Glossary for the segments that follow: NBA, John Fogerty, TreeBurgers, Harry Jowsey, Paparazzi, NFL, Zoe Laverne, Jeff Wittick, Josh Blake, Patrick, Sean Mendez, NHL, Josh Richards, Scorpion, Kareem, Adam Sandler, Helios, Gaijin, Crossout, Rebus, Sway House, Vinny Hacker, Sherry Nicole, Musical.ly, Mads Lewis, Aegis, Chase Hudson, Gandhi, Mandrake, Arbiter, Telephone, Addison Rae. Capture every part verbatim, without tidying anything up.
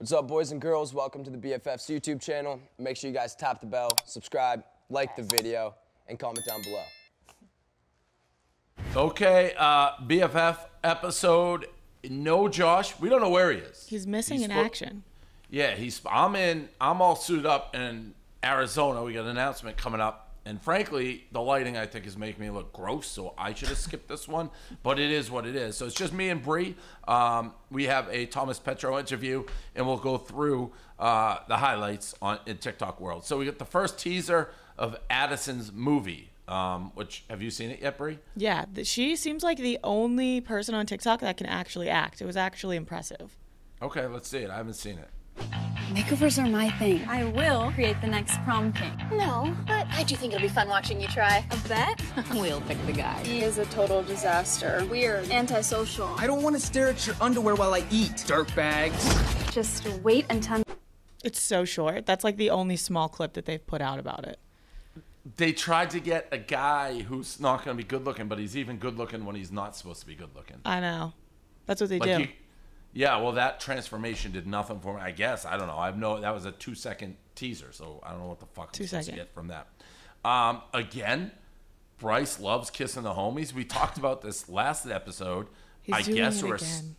What's up, boys and girls? Welcome to the B F F's YouTube channel. Make sure you guys tap the bell, subscribe, like the video, and comment down below. Okay, uh, B F F episode. No, Josh. We don't know where he is. He's missing he's in action. Yeah, he's. I'm in. I'm all suited up in Arizona. We got an announcement coming up, and frankly, the lighting I think is making me look gross. So I should have skipped this one, but it is what it is. So it's just me and Bree. Um, we have a Thomas Petrou interview, and we'll go through uh, the highlights on in TikTok world. So we get the first teaser of Addison's movie. Um, which, have you seen it yet, Bree? Yeah, she seems like the only person on TikTok that can actually act. It was actually impressive. Okay, let's see it. I haven't seen it. Makeovers are my thing. I will create the next prom king. No, but I do think it'll be fun watching you try. A bet? We'll pick the guy. He is a total disaster. Weird. Antisocial. I don't want to stare at your underwear while I eat. Dirtbags. Just wait until... It's so short. That's like the only small clip that they've put out about it. They tried to get a guy who's not going to be good looking, but he's even good looking when he's not supposed to be good looking. I know. That's what they like do. You, yeah, well, that transformation did nothing for me, I guess. I don't know. I have no, that was a two second teaser, so I don't know what the fuck I'm supposed to get from that. Um, again, Bryce loves kissing the homies. We talked about this last episode. He's I doing guess it or again.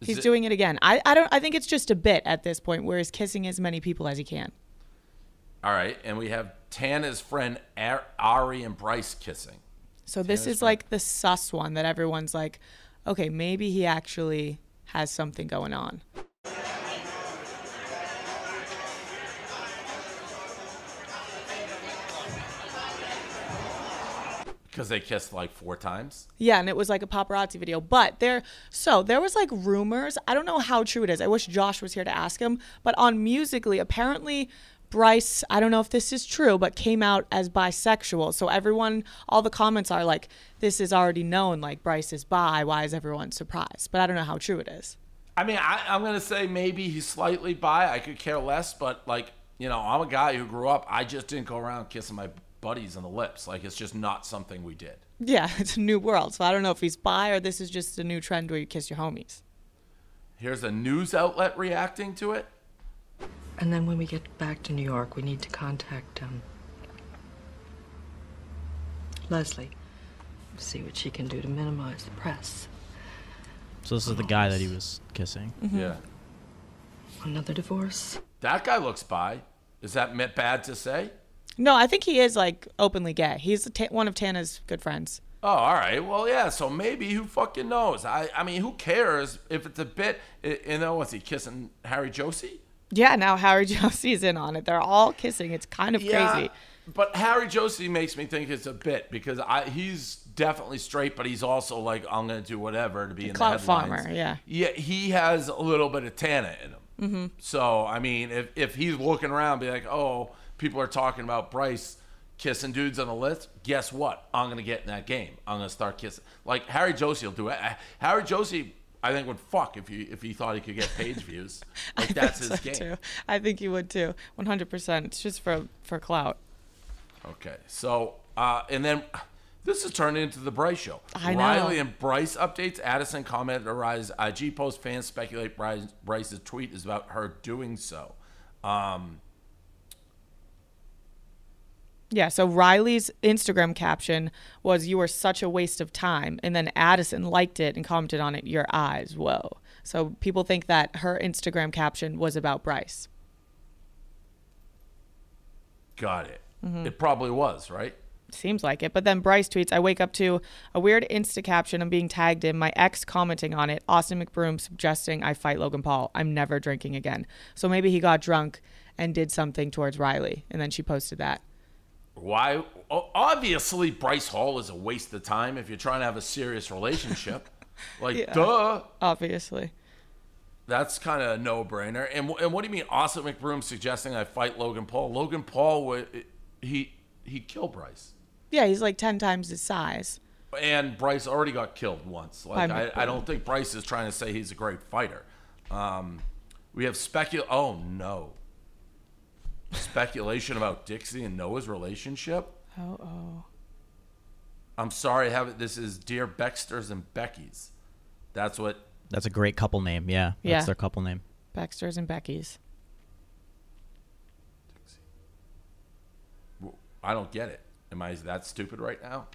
He's it, doing it again. I, I don't I think it's just a bit at this point where he's kissing as many people as he can. All right, and we have Tana's friend Ari and Bryce kissing. So Tana's this is friend. like the sus one that everyone's like, okay, maybe he actually has something going on. Because they kissed like four times. Yeah, and it was like a paparazzi video. But there, so there was like rumors. I don't know how true it is. I wish Josh was here to ask him. But on Musical.ly, apparently Bryce, I don't know if this is true, but came out as bisexual. So everyone, all the comments are like, this is already known, like Bryce is bi, why is everyone surprised? But I don't know how true it is. I mean, I, I'm going to say maybe he's slightly bi, I could care less, but like, you know, I'm a guy who grew up, I just didn't go around kissing my buddies on the lips. Like, it's just not something we did. Yeah, it's a new world. So I don't know if he's bi or this is just a new trend where you kiss your homies. Here's a news outlet reacting to it. And then when we get back to New York, we need to contact um, Leslie to see what she can do to minimize the press. So this is the guy that he was kissing. Mm-hmm. Yeah. Another divorce. That guy looks bi. Is that bad to say? No, I think he is like openly gay. He's one of Tana's good friends. Oh, all right. Well, yeah. So maybe who fucking knows? I, I mean, who cares if it's a bit? You know, was he kissing Harry Jowsey? Yeah, now Harry Jowsey's in on it. They're all kissing. It's kind of yeah, crazy. But Harry Jowsey makes me think it's a bit because I, he's definitely straight, but he's also like, I'm going to do whatever to be the in the headlines. Farmer, yeah. Yeah, he has a little bit of Tana in him. Mm-hmm. So, I mean, if, if he's looking around be like, oh, people are talking about Bryce kissing dudes on the list, guess what? I'm going to get in that game. I'm going to start kissing. Like, Harry Jowsey will do it. Harry Jowsey... I think would fuck if you if he thought he could get page views. Like that's his so game. Too. I think he would too. one hundred percent. It's just for for clout. Okay. So, uh, and then this is turning into the Bryce show. I know. Riley and Bryce updates. Addison commented on Riley's I G post. Fans speculate Bryce, Bryce's tweet is about her doing so. Um, Yeah, so Riley's Instagram caption was, you are such a waste of time. And then Addison liked it and commented on it, your eyes, whoa. So people think that her Instagram caption was about Bryce. Got it. Mm-hmm. It probably was, right? Seems like it. But then Bryce tweets, I wake up to a weird Insta caption I'm being tagged in, my ex commenting on it, Austin McBroom suggesting I fight Logan Paul. I'm never drinking again. So maybe he got drunk and did something towards Riley. And then she posted that. Why? Obviously, Bryce Hall is a waste of time if you're trying to have a serious relationship. Like, yeah, duh. Obviously. That's kind of a no-brainer. And, and what do you mean Austin McBroom suggesting I fight Logan Paul? Logan Paul, would he he'd kill Bryce. Yeah, he's like ten times his size. And Bryce already got killed once. Like, I, I don't think Bryce is trying to say he's a great fighter. Um, we have specul... Oh, no. Speculation about Dixie and Noah's relationship. Oh, oh. I'm sorry, I have it. This is Dear Becksters and Beckies. That's what. That's a great couple name. Yeah, yeah. That's their couple name. Baxters and Becky's. I don't get it. Am I that stupid right now?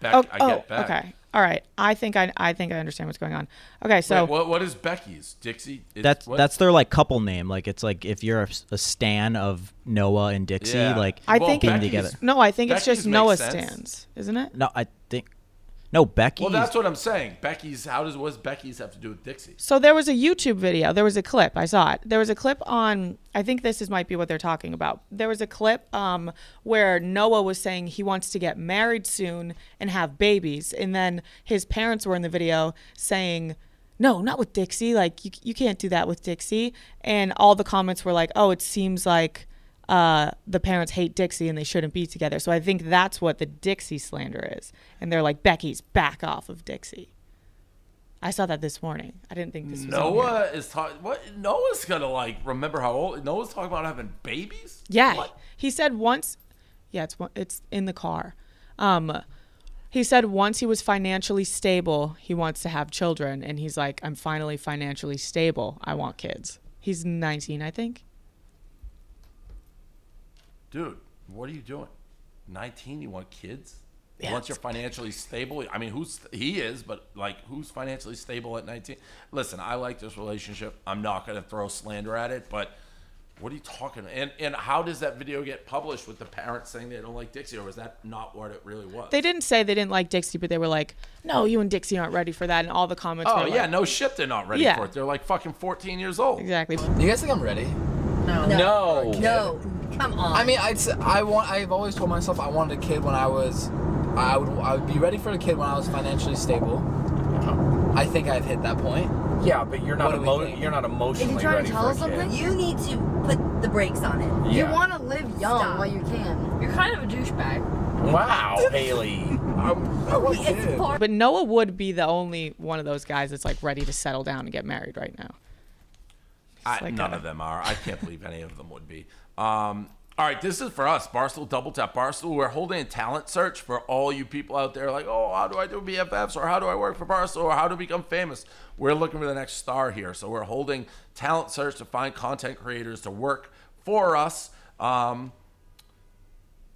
Beck, oh, I get oh, Beck. Okay. All right. I think I I think I understand what's going on. Okay, so Wait, what what is Becky's? Dixie? It's, that's what? that's their like couple name. Like it's like if you're a, a stan of Noah and Dixie, yeah. like I well, think it, together. No, I think Becky's it's just Noah sense. stans, isn't it? No, I think no Becky's. Well, that's what I'm saying. Becky's. How does what does Becky's have to do with Dixie? So there was a YouTube video. There was a clip. I saw it. There was a clip on. I think this is might be what they're talking about. There was a clip um, where Noah was saying he wants to get married soon and have babies, and then his parents were in the video saying, "No, not with Dixie. Like you, you can't do that with Dixie." And all the comments were like, "Oh, it seems like Uh, the parents hate Dixie and they shouldn't be together." So I think that's what the Dixie slander is. And they're like, Becky's back off of Dixie. I saw that this morning. I didn't think this was Noah is talking. What Noah's gonna like? Remember how old Noah's talking about having babies? Yeah, what? He said once. Yeah, it's it's in the car. Um, he said once he was financially stable, he wants to have children, and he's like, I'm finally financially stable. I want kids. He's nineteen, I think. Dude, what are you doing? nineteen, you want kids? Yeah, Once you're financially stable, I mean, who's he is, but like, who's financially stable at nineteen? Listen, I like this relationship. I'm not going to throw slander at it, but what are you talking about? And, and how does that video get published with the parents saying they don't like Dixie, or was that not what it really was? They didn't say they didn't like Dixie, but they were like, no, you and Dixie aren't ready for that. And all the comments oh, were yeah, like, no shit, they're not ready yeah. for it. They're like fucking fourteen years old. Exactly. You guys think I'm ready? No. No. No. no. Come on. I mean, I'd I want. I've always told myself I wanted a kid when I was. I would. I would be ready for a kid when I was financially stable. No. I think I've hit that point. Yeah, but you're not. Emo you're not emotionally ready. If you're trying to tell us something, you need to put the brakes on it. Yeah. You want to live young Stop. while you can. You're kind of a douchebag. Wow, Haley. I But Noah would be the only one of those guys that's like ready to settle down and get married right now. I, like none a, of them are. I can't believe any of them would be. Um, all right, this is for us, Barstool Double Tap. Barstool, we're holding a talent search for all you people out there like, oh, how do I do B F Fs, or how do I work for Barstool, or how do I become famous? We're looking for the next star here. So we're holding talent search to find content creators to work for us. Um,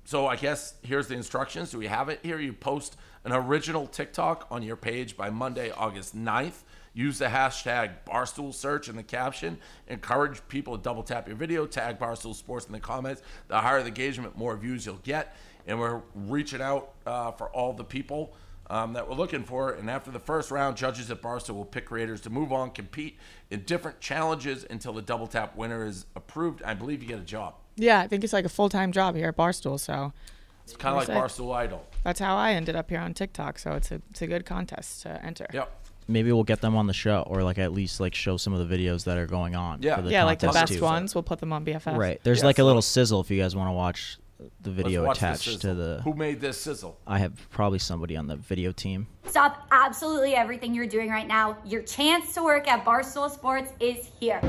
so I guess here's the instructions. Do we have it here? You post an original TikTok on your page by Monday, August ninth. Use the hashtag Barstool Search in the caption. Encourage people to double tap your video. Tag Barstool Sports in the comments. The higher the engagement, more views you'll get. And we're reaching out uh, for all the people um, that we're looking for. And after the first round, judges at Barstool will pick creators to move on, compete in different challenges until the double tap winner is approved. I believe you get a job. Yeah, I think it's like a full-time job here at Barstool. So it's kind of like Barstool Idol. That's how I ended up here on TikTok. So it's a, it's a good contest to enter. Yep. Maybe we'll get them on the show, or like at least like show some of the videos that are going on. Yeah, for the yeah, like the best too. ones. We'll put them on B F F. Right. There's yes. like a little sizzle if you guys want to watch the video watch attached the to the. Who made this sizzle? I have probably somebody on the video team. Stop absolutely everything you're doing right now. Your chance to work at Barstool Sports is here.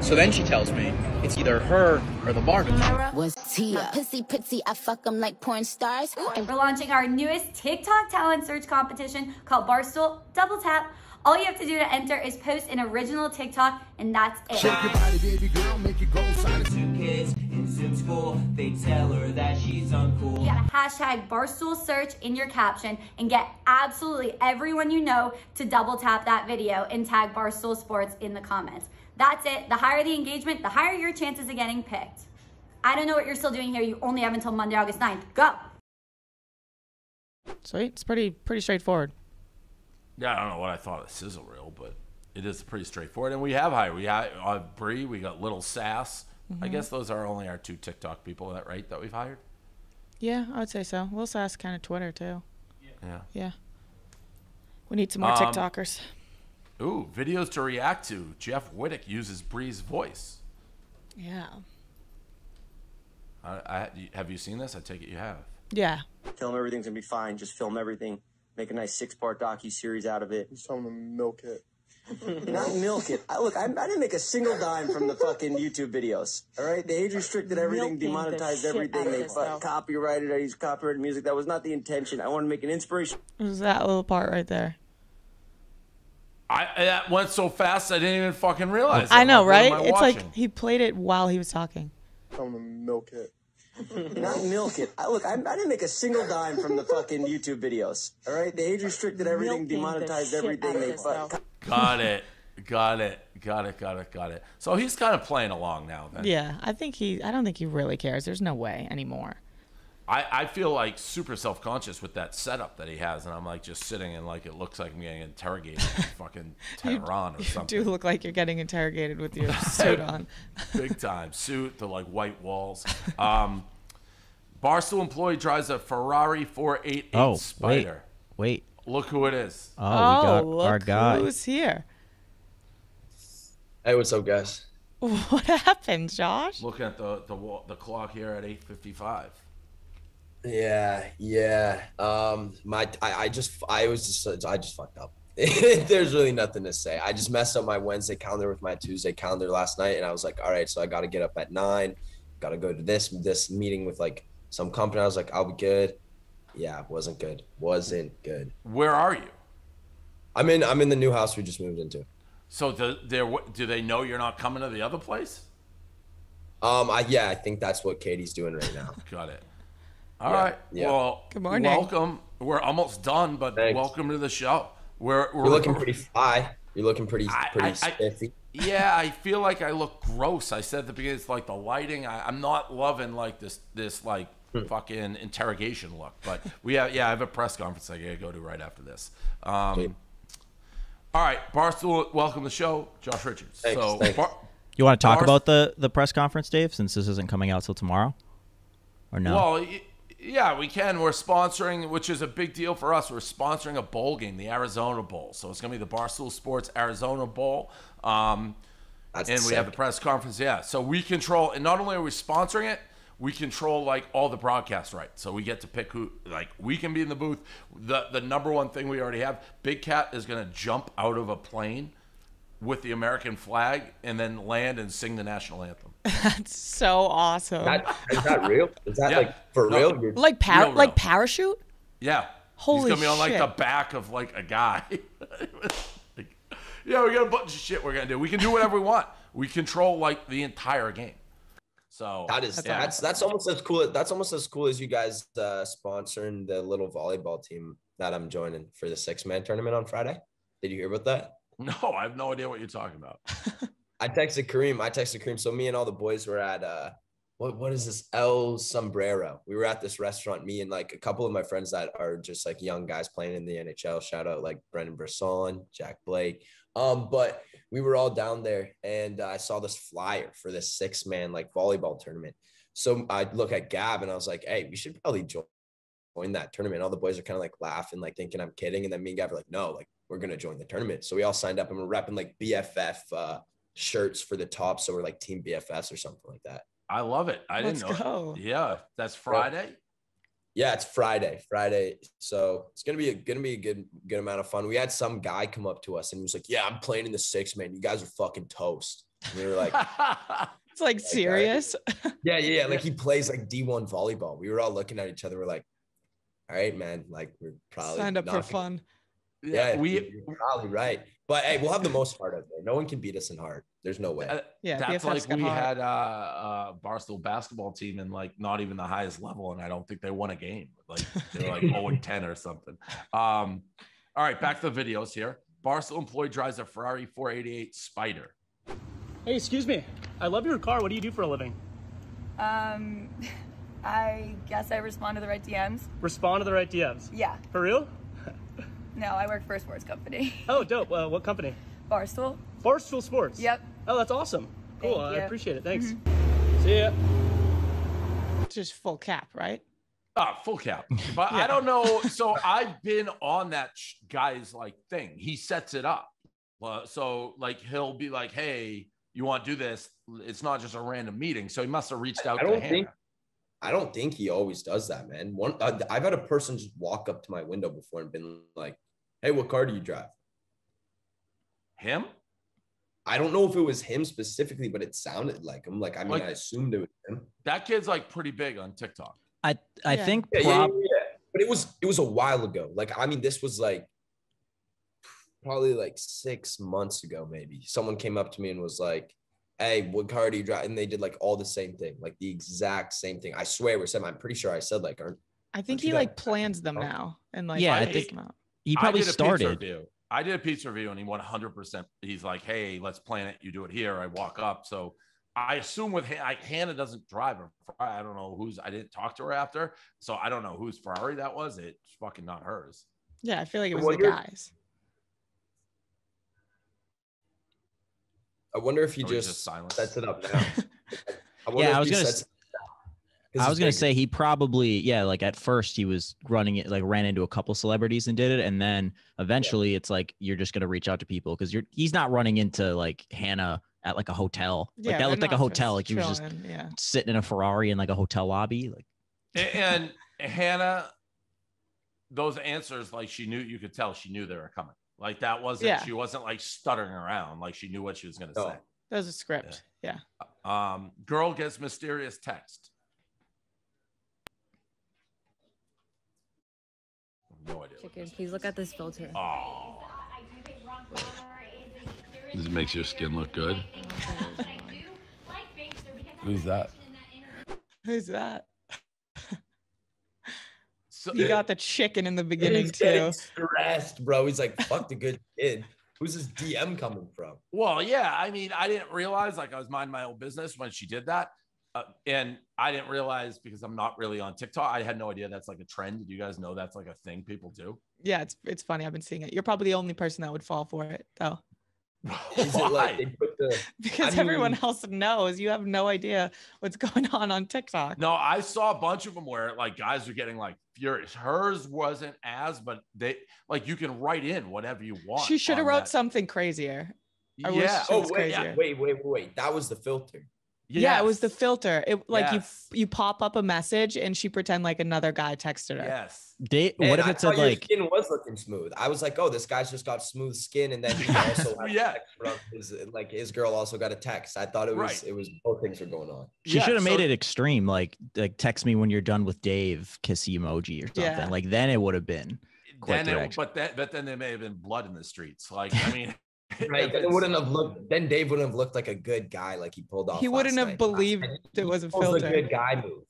So then she tells me it's either her or the bartender. Was Tia pissy pitsy? I fuck them like porn stars. And we're launching our newest TikTok talent search competition called Barstool Double Tap. All you have to do to enter is post an original TikTok, and that's it. Shake your body, baby girl, make it go silent. Two kids in Zoom school, they tell her that she's uncool. You gotta hashtag Barstool Search in your caption and get absolutely everyone you know to double tap that video and tag Barstool Sports in the comments. That's it. The higher the engagement, the higher your chances of getting picked. I don't know what you're still doing here. You only have until Monday, August ninth. Go. Sweet. It's pretty, pretty straightforward. Yeah, I don't know what I thought of the sizzle reel, but it is pretty straightforward. And we have high. We have uh, Bree. We got Little Sass. Mm-hmm. I guess those are only our two TikTok people, is that right, that we've hired? Yeah, I would say so. Little Sass kind of Twitter, too. Yeah. Yeah. We need some more um, TikTokers. Ooh, videos to react to. Jeff Wittick uses Bree's voice. Yeah. I, I, have you seen this? I take it you have. Yeah. Film everything's going to be fine. Just film everything. Make a nice six-part docu-series out of it. Just tell them to milk it. Not milk it. I, look, I, I didn't make a single dime from the fucking YouTube videos, all right? They age-restricted everything, Milking demonetized the everything. They fuck, copyrighted. I used copyrighted music. That was not the intention. I wanted to make an inspiration. It was that little part right there. I, that went so fast I didn't even fucking realize it. I know, like, right? It's watching? Like he played it while he was talking. I'm gonna milk it. Not milk it. I, look, I, I didn't make a single dime from the fucking YouTube videos. All right, they age restricted everything, demonetized everything they fuck. Got it. Got it. Got it. Got it. Got it. So he's kind of playing along now. Then. Yeah, I think he. I don't think he really cares. There's no way anymore. I, I feel like super self-conscious with that setup that he has, and I'm like just sitting and like it looks like I'm getting interrogated in fucking Tehran you, or something. You do look like you're getting interrogated with your suit on. Big time. Suit, the like white walls. Um, Barstool employee drives a Ferrari four eighty-eight oh, Spider. Wait, wait. Look who it is. Oh, oh we got look our guy. Who's here. Hey, what's up, guys? What happened, Josh? Looking at the, the, the clock here at eight fifty-five. Yeah, yeah. Um, my, I, I just, I was just, I just fucked up. There's really nothing to say. I just messed up my Wednesday calendar with my Tuesday calendar last night, and I was like, all right, so I got to get up at nine, got to go to this this meeting with like some company. I was like, I'll be good. Yeah, wasn't good. Wasn't good. Where are you? I'm in. I'm in the new house we just moved into. So the, there, do they know you're not coming to the other place? Um, I yeah, I think that's what Katie's doing right now. Got it. All yeah, right. Yeah. Well, good morning. Welcome. We're almost done, but thanks. Welcome to the show. We're we're You're looking pretty fly. You're looking pretty I, pretty I, spiffy. I, yeah, I feel like I look gross. I said at the beginning, it's like the lighting. I, I'm not loving like this this like fucking interrogation look. But we have yeah, I have a press conference I gotta go to right after this. Um, Dude. All right, Barstool, welcome to the show, Josh Richards. Thanks, so thanks. Bar you want to talk Barstool about the the press conference, Dave? Since this isn't coming out till tomorrow, or no? Well. It, Yeah, we can. We're sponsoring, which is a big deal for us. We're sponsoring a bowl game, the Arizona Bowl. So it's going to be the Barstool Sports Arizona Bowl. Um, That's and sick. We have the press conference. Yeah. So we control, and not only are we sponsoring it, we control like all the broadcast rights. So we get to pick who, like we can be in the booth. The, the number one thing we already have, Big Cat is going to jump out of a plane with the American flag and then land and sing the national anthem. That's so awesome. That, is that real? Is that yeah. like for no, real? Like par real, like real. Parachute? Yeah. Holy shit. He's gonna be shit. on like the back of like a guy. Like, yeah, we got a bunch of shit we're gonna do. We can do whatever we want. We control like the entire game. So that is that's yeah. that's, that's almost as cool. That's almost as cool as you guys uh, sponsoring the little volleyball team that I'm joining for the six man tournament on Friday. Did you hear about that? No, I have no idea what you're talking about. I texted Kareem. I texted Kareem. So me and all the boys were at, uh, what what is this, El Sombrero. We were at this restaurant, me and like a couple of my friends that are just like young guys playing in the N H L. Shout out like Brendan Brisson, Jack Blake. Um, but we were all down there and uh, I saw this flyer for this six man like volleyball tournament. So I look at Gab and I was like, hey, we should probably join join that tournament. All the boys are kind of like laughing, like thinking I'm kidding. And then me and Gab are like, no, like we're going to join the tournament. So we all signed up and we're repping like B F F uh, shirts for the top. So we're like team B F S or something like that. I love it. I Let's didn't know. Go. Yeah. That's Friday. Yeah. It's Friday, Friday. So it's going to be a going to be a good, good amount of fun. We had some guy come up to us and he was like, yeah, I'm playing in the six, man. You guys are fucking toast. And we were like, it's like, like serious. Right? Yeah. Yeah. Like he plays like D one volleyball. We were all looking at each other. We're like, all right, man. Like we're probably signed up for fun. Yeah, we you're probably right, but hey, we'll have the most heart out there. No one can beat us in heart. There's no way. Yeah, that's like we had a, a Barstool basketball team in like not even the highest level, and I don't think they won a game. Like they're like oh and ten or something. Um, all right, back to the videos here. Barstool employee drives a Ferrari four eighty-eight Spider. Hey, excuse me. I love your car. What do you do for a living? Um, I guess I respond to the right D Ms. Respond to the right D Ms. Yeah. For real? No, I work for a sports company. Oh, dope. Uh, what company? Barstool. Barstool Sports? Yep. Oh, that's awesome. Cool. I appreciate it. Thanks. Mm-hmm. See ya. Just full cap, right? Ah, full cap. But yeah. I don't know. So I've been on that guy's like thing. He sets it up. Uh, so like he'll be like, hey, you want to do this? It's not just a random meeting. So he must have reached out I, I to him. I don't think he always does that, man. One, uh, I've had a person just walk up to my window before and been like, hey, what car do you drive? Him? I don't know if it was him specifically, but it sounded like him. Like, I mean, like, I assumed it was him. That kid's like pretty big on TikTok. I, I yeah. think. Yeah, yeah, yeah, yeah. But it was, it was a while ago. Like, I mean, this was like probably like six months ago, maybe someone came up to me and was like, hey, what car do you drive? And they did like all the same thing, like the exact same thing. I swear we said, I'm pretty sure I said like, aren't, I think he like plans them now. And like, yeah, I think he probably started. I did a pizza review and he one hundred percent. He's like, hey, let's plan it. You do it here. I walk up. So I assume with I, Hannah doesn't drive her. I don't know who's, I didn't talk to her after. So I don't know whose Ferrari that was. It's fucking not hers. Yeah. I feel like it was the guys. I wonder if he just, just sets it up now. I yeah, I was going to I was going to say he probably, yeah, like at first he was running it, like ran into a couple celebrities and did it. And then eventually yeah. it's like, you're just going to reach out to people because you're, he's not running into like Hannah at like a hotel. Like yeah, that looked like a hotel. Like he was just yeah. sitting in a Ferrari in like a hotel lobby. Like, and, and Hannah, those answers, like she knew, you could tell she knew they were coming. Like that wasn't, yeah. she wasn't like stuttering around. Like she knew what she was going to oh. say. That was a script. Yeah. yeah. Um, girl gets mysterious text. No idea. Chicken, please look at this filter. Oh. This makes your skin look good. Who's that? Who's that? So, he got the chicken in the beginning too. Stressed, bro. He's like, "Fuck the good kid." Who's this D M coming from? Well, yeah. I mean, I didn't realize. Like, I was minding my own business when she did that, uh, and I didn't realize because I'm not really on TikTok. I had no idea that's like a trend. Did you guys know that's like a thing people do? Yeah, it's it's funny. I've been seeing it. You're probably the only person that would fall for it, though. Is it like they put the, because I mean, everyone else knows. You have no idea what's going on on TikTok. No, I saw a bunch of them where like guys are getting like furious. Hers wasn't as, but they like you can write in whatever you want. She should have wrote that. something crazier. I yeah. Oh wait, yeah. wait, wait, wait. That was the filter. Yes. Yeah, it was the filter. It like yes. you you pop up a message and she pretend like another guy texted her. Yes. They, what if it said like skin was looking smooth? I was like, oh, this guy's just got smooth skin, and then he also yeah, his, like his girl also got a text. I thought it was right. it was both things were going on. She yeah, should have so, made it extreme, like like text me when you're done with Dave, kiss emoji or something. Yeah. Like then it would have been. Then it, but that but then there may have been blood in the streets. Like I mean. Right, then it wouldn't have looked. Then Dave wouldn't have looked like a good guy, like he pulled off. He wouldn't have night. believed it was a filter. A good guy move.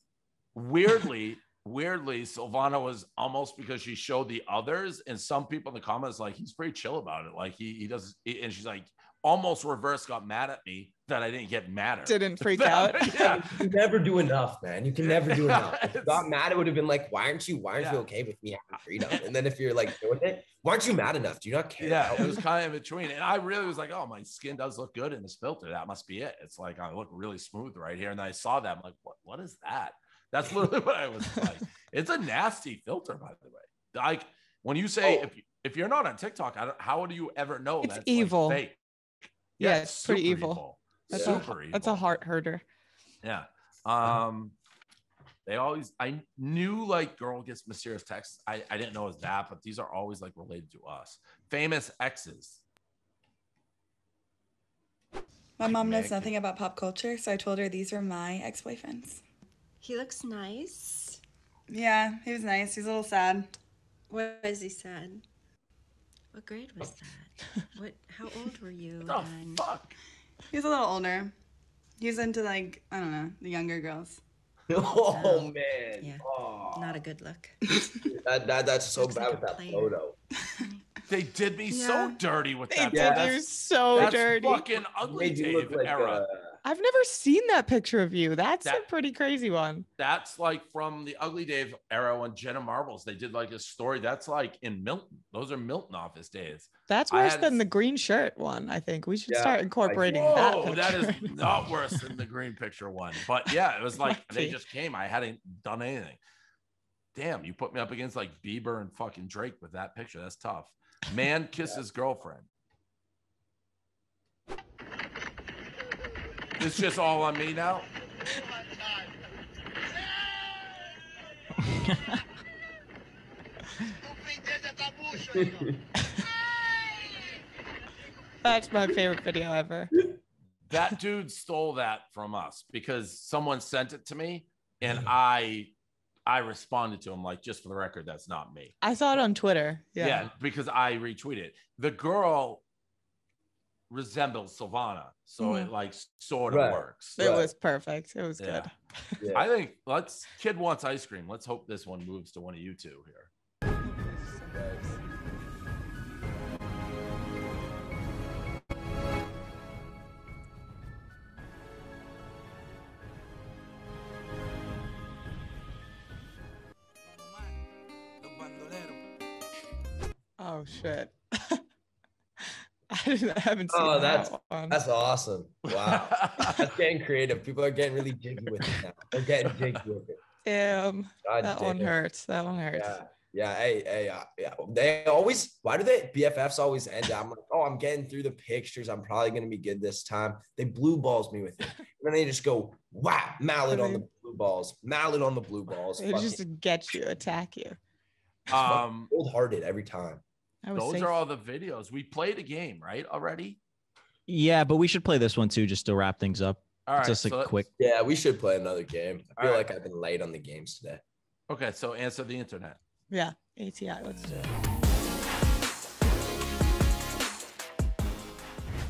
Weirdly, weirdly, Silvana was almost because she showed the others, and some people in the comments like he's pretty chill about it. Like he he does, and she's like almost reverse got mad at me that I didn't get mad at. Didn't freak out. Yeah. You can never do enough, man. You can never do enough. If you got mad, it would have been like, why aren't you, why aren't yeah. you okay with me having freedom? And then if you're like doing it, why aren't you mad enough? Do you not care? Yeah, it was kind of in between. And I really was like, oh, my skin does look good in this filter. That must be it. It's like, I look really smooth right here. And I saw that. I'm like, what, what is that? That's literally what I was like. It's a nasty filter, by the way. Like when you say, oh. if, you, if you're not on TikTok, I don't, how do you ever know it's that's evil? Like fake? Yeah, yeah, it's, it's pretty evil. evil. That's, yeah. a, that's a heart herder. Yeah. Um, they always, I knew like girl gets mysterious texts. I, I didn't know it was that, but these are always like related to us. Famous exes. My mom knows nothing about pop culture, so I told her these were my ex-boyfriends. He looks nice. Yeah, he was nice. He's a little sad. Why is he sad? What grade was that? What? How old were you? Oh, and... fuck. He was a little older. He was into like, I don't know, the younger girls. Oh, oh man. Yeah. Oh. Not a good look. that, that That's so bad like with that player. photo. They did me yeah. so dirty with that. They did yeah. you so that's dirty. That's fucking ugly Dave like era. A... I've never seen that picture of you. That's that, a pretty crazy one. That's like from the Ugly Dave era when Jenna Marbles, they did like a story. That's like in Milton. Those are Milton office days. That's worse than a... the green shirt one, I think. We should yeah, start incorporating like, whoa, that picture. That is not worse than the green picture one. But yeah, it was like they just came. I hadn't done anything. Damn, you put me up against like Bieber and fucking Drake with that picture. That's tough. Man kisses yeah. girlfriend. It's just all on me now. That's my favorite video ever. That dude stole that from us because someone sent it to me and I I responded to him like, just for the record, that's not me. I saw it on Twitter. Yeah, yeah, because I retweeted. The girl resembles Silvana, so mm-hmm. it like sort of right. works. It right. was perfect. It was yeah. good. Yeah. I think let's kid wants ice cream. Let's hope this one moves to one of you two here. Oh shit! I didn't, I haven't seen oh, that's, that one. That's awesome! Wow, that's getting creative. People are getting really jiggy with it now. They're getting jiggy with it. Damn, God, that one it. hurts. That one hurts. Yeah, yeah. Hey, hey, uh, yeah. They always. Why do they B F Fs always end up? I'm like, oh, I'm getting through the pictures. I'm probably gonna be good this time. They blue balls me with it, and then they just go, wow, mallet on the blue balls, mallet on the blue balls. They just it. get you, attack you. Um, cold hearted every time. Those are all the videos. We played a game, right? Already? Yeah, but we should play this one too, just to wrap things up. All right. Just a so quick. Yeah, we should play another game. I feel all like right. I've been late on the games today. Okay, so answer the internet. Yeah, A T I. Let's do it.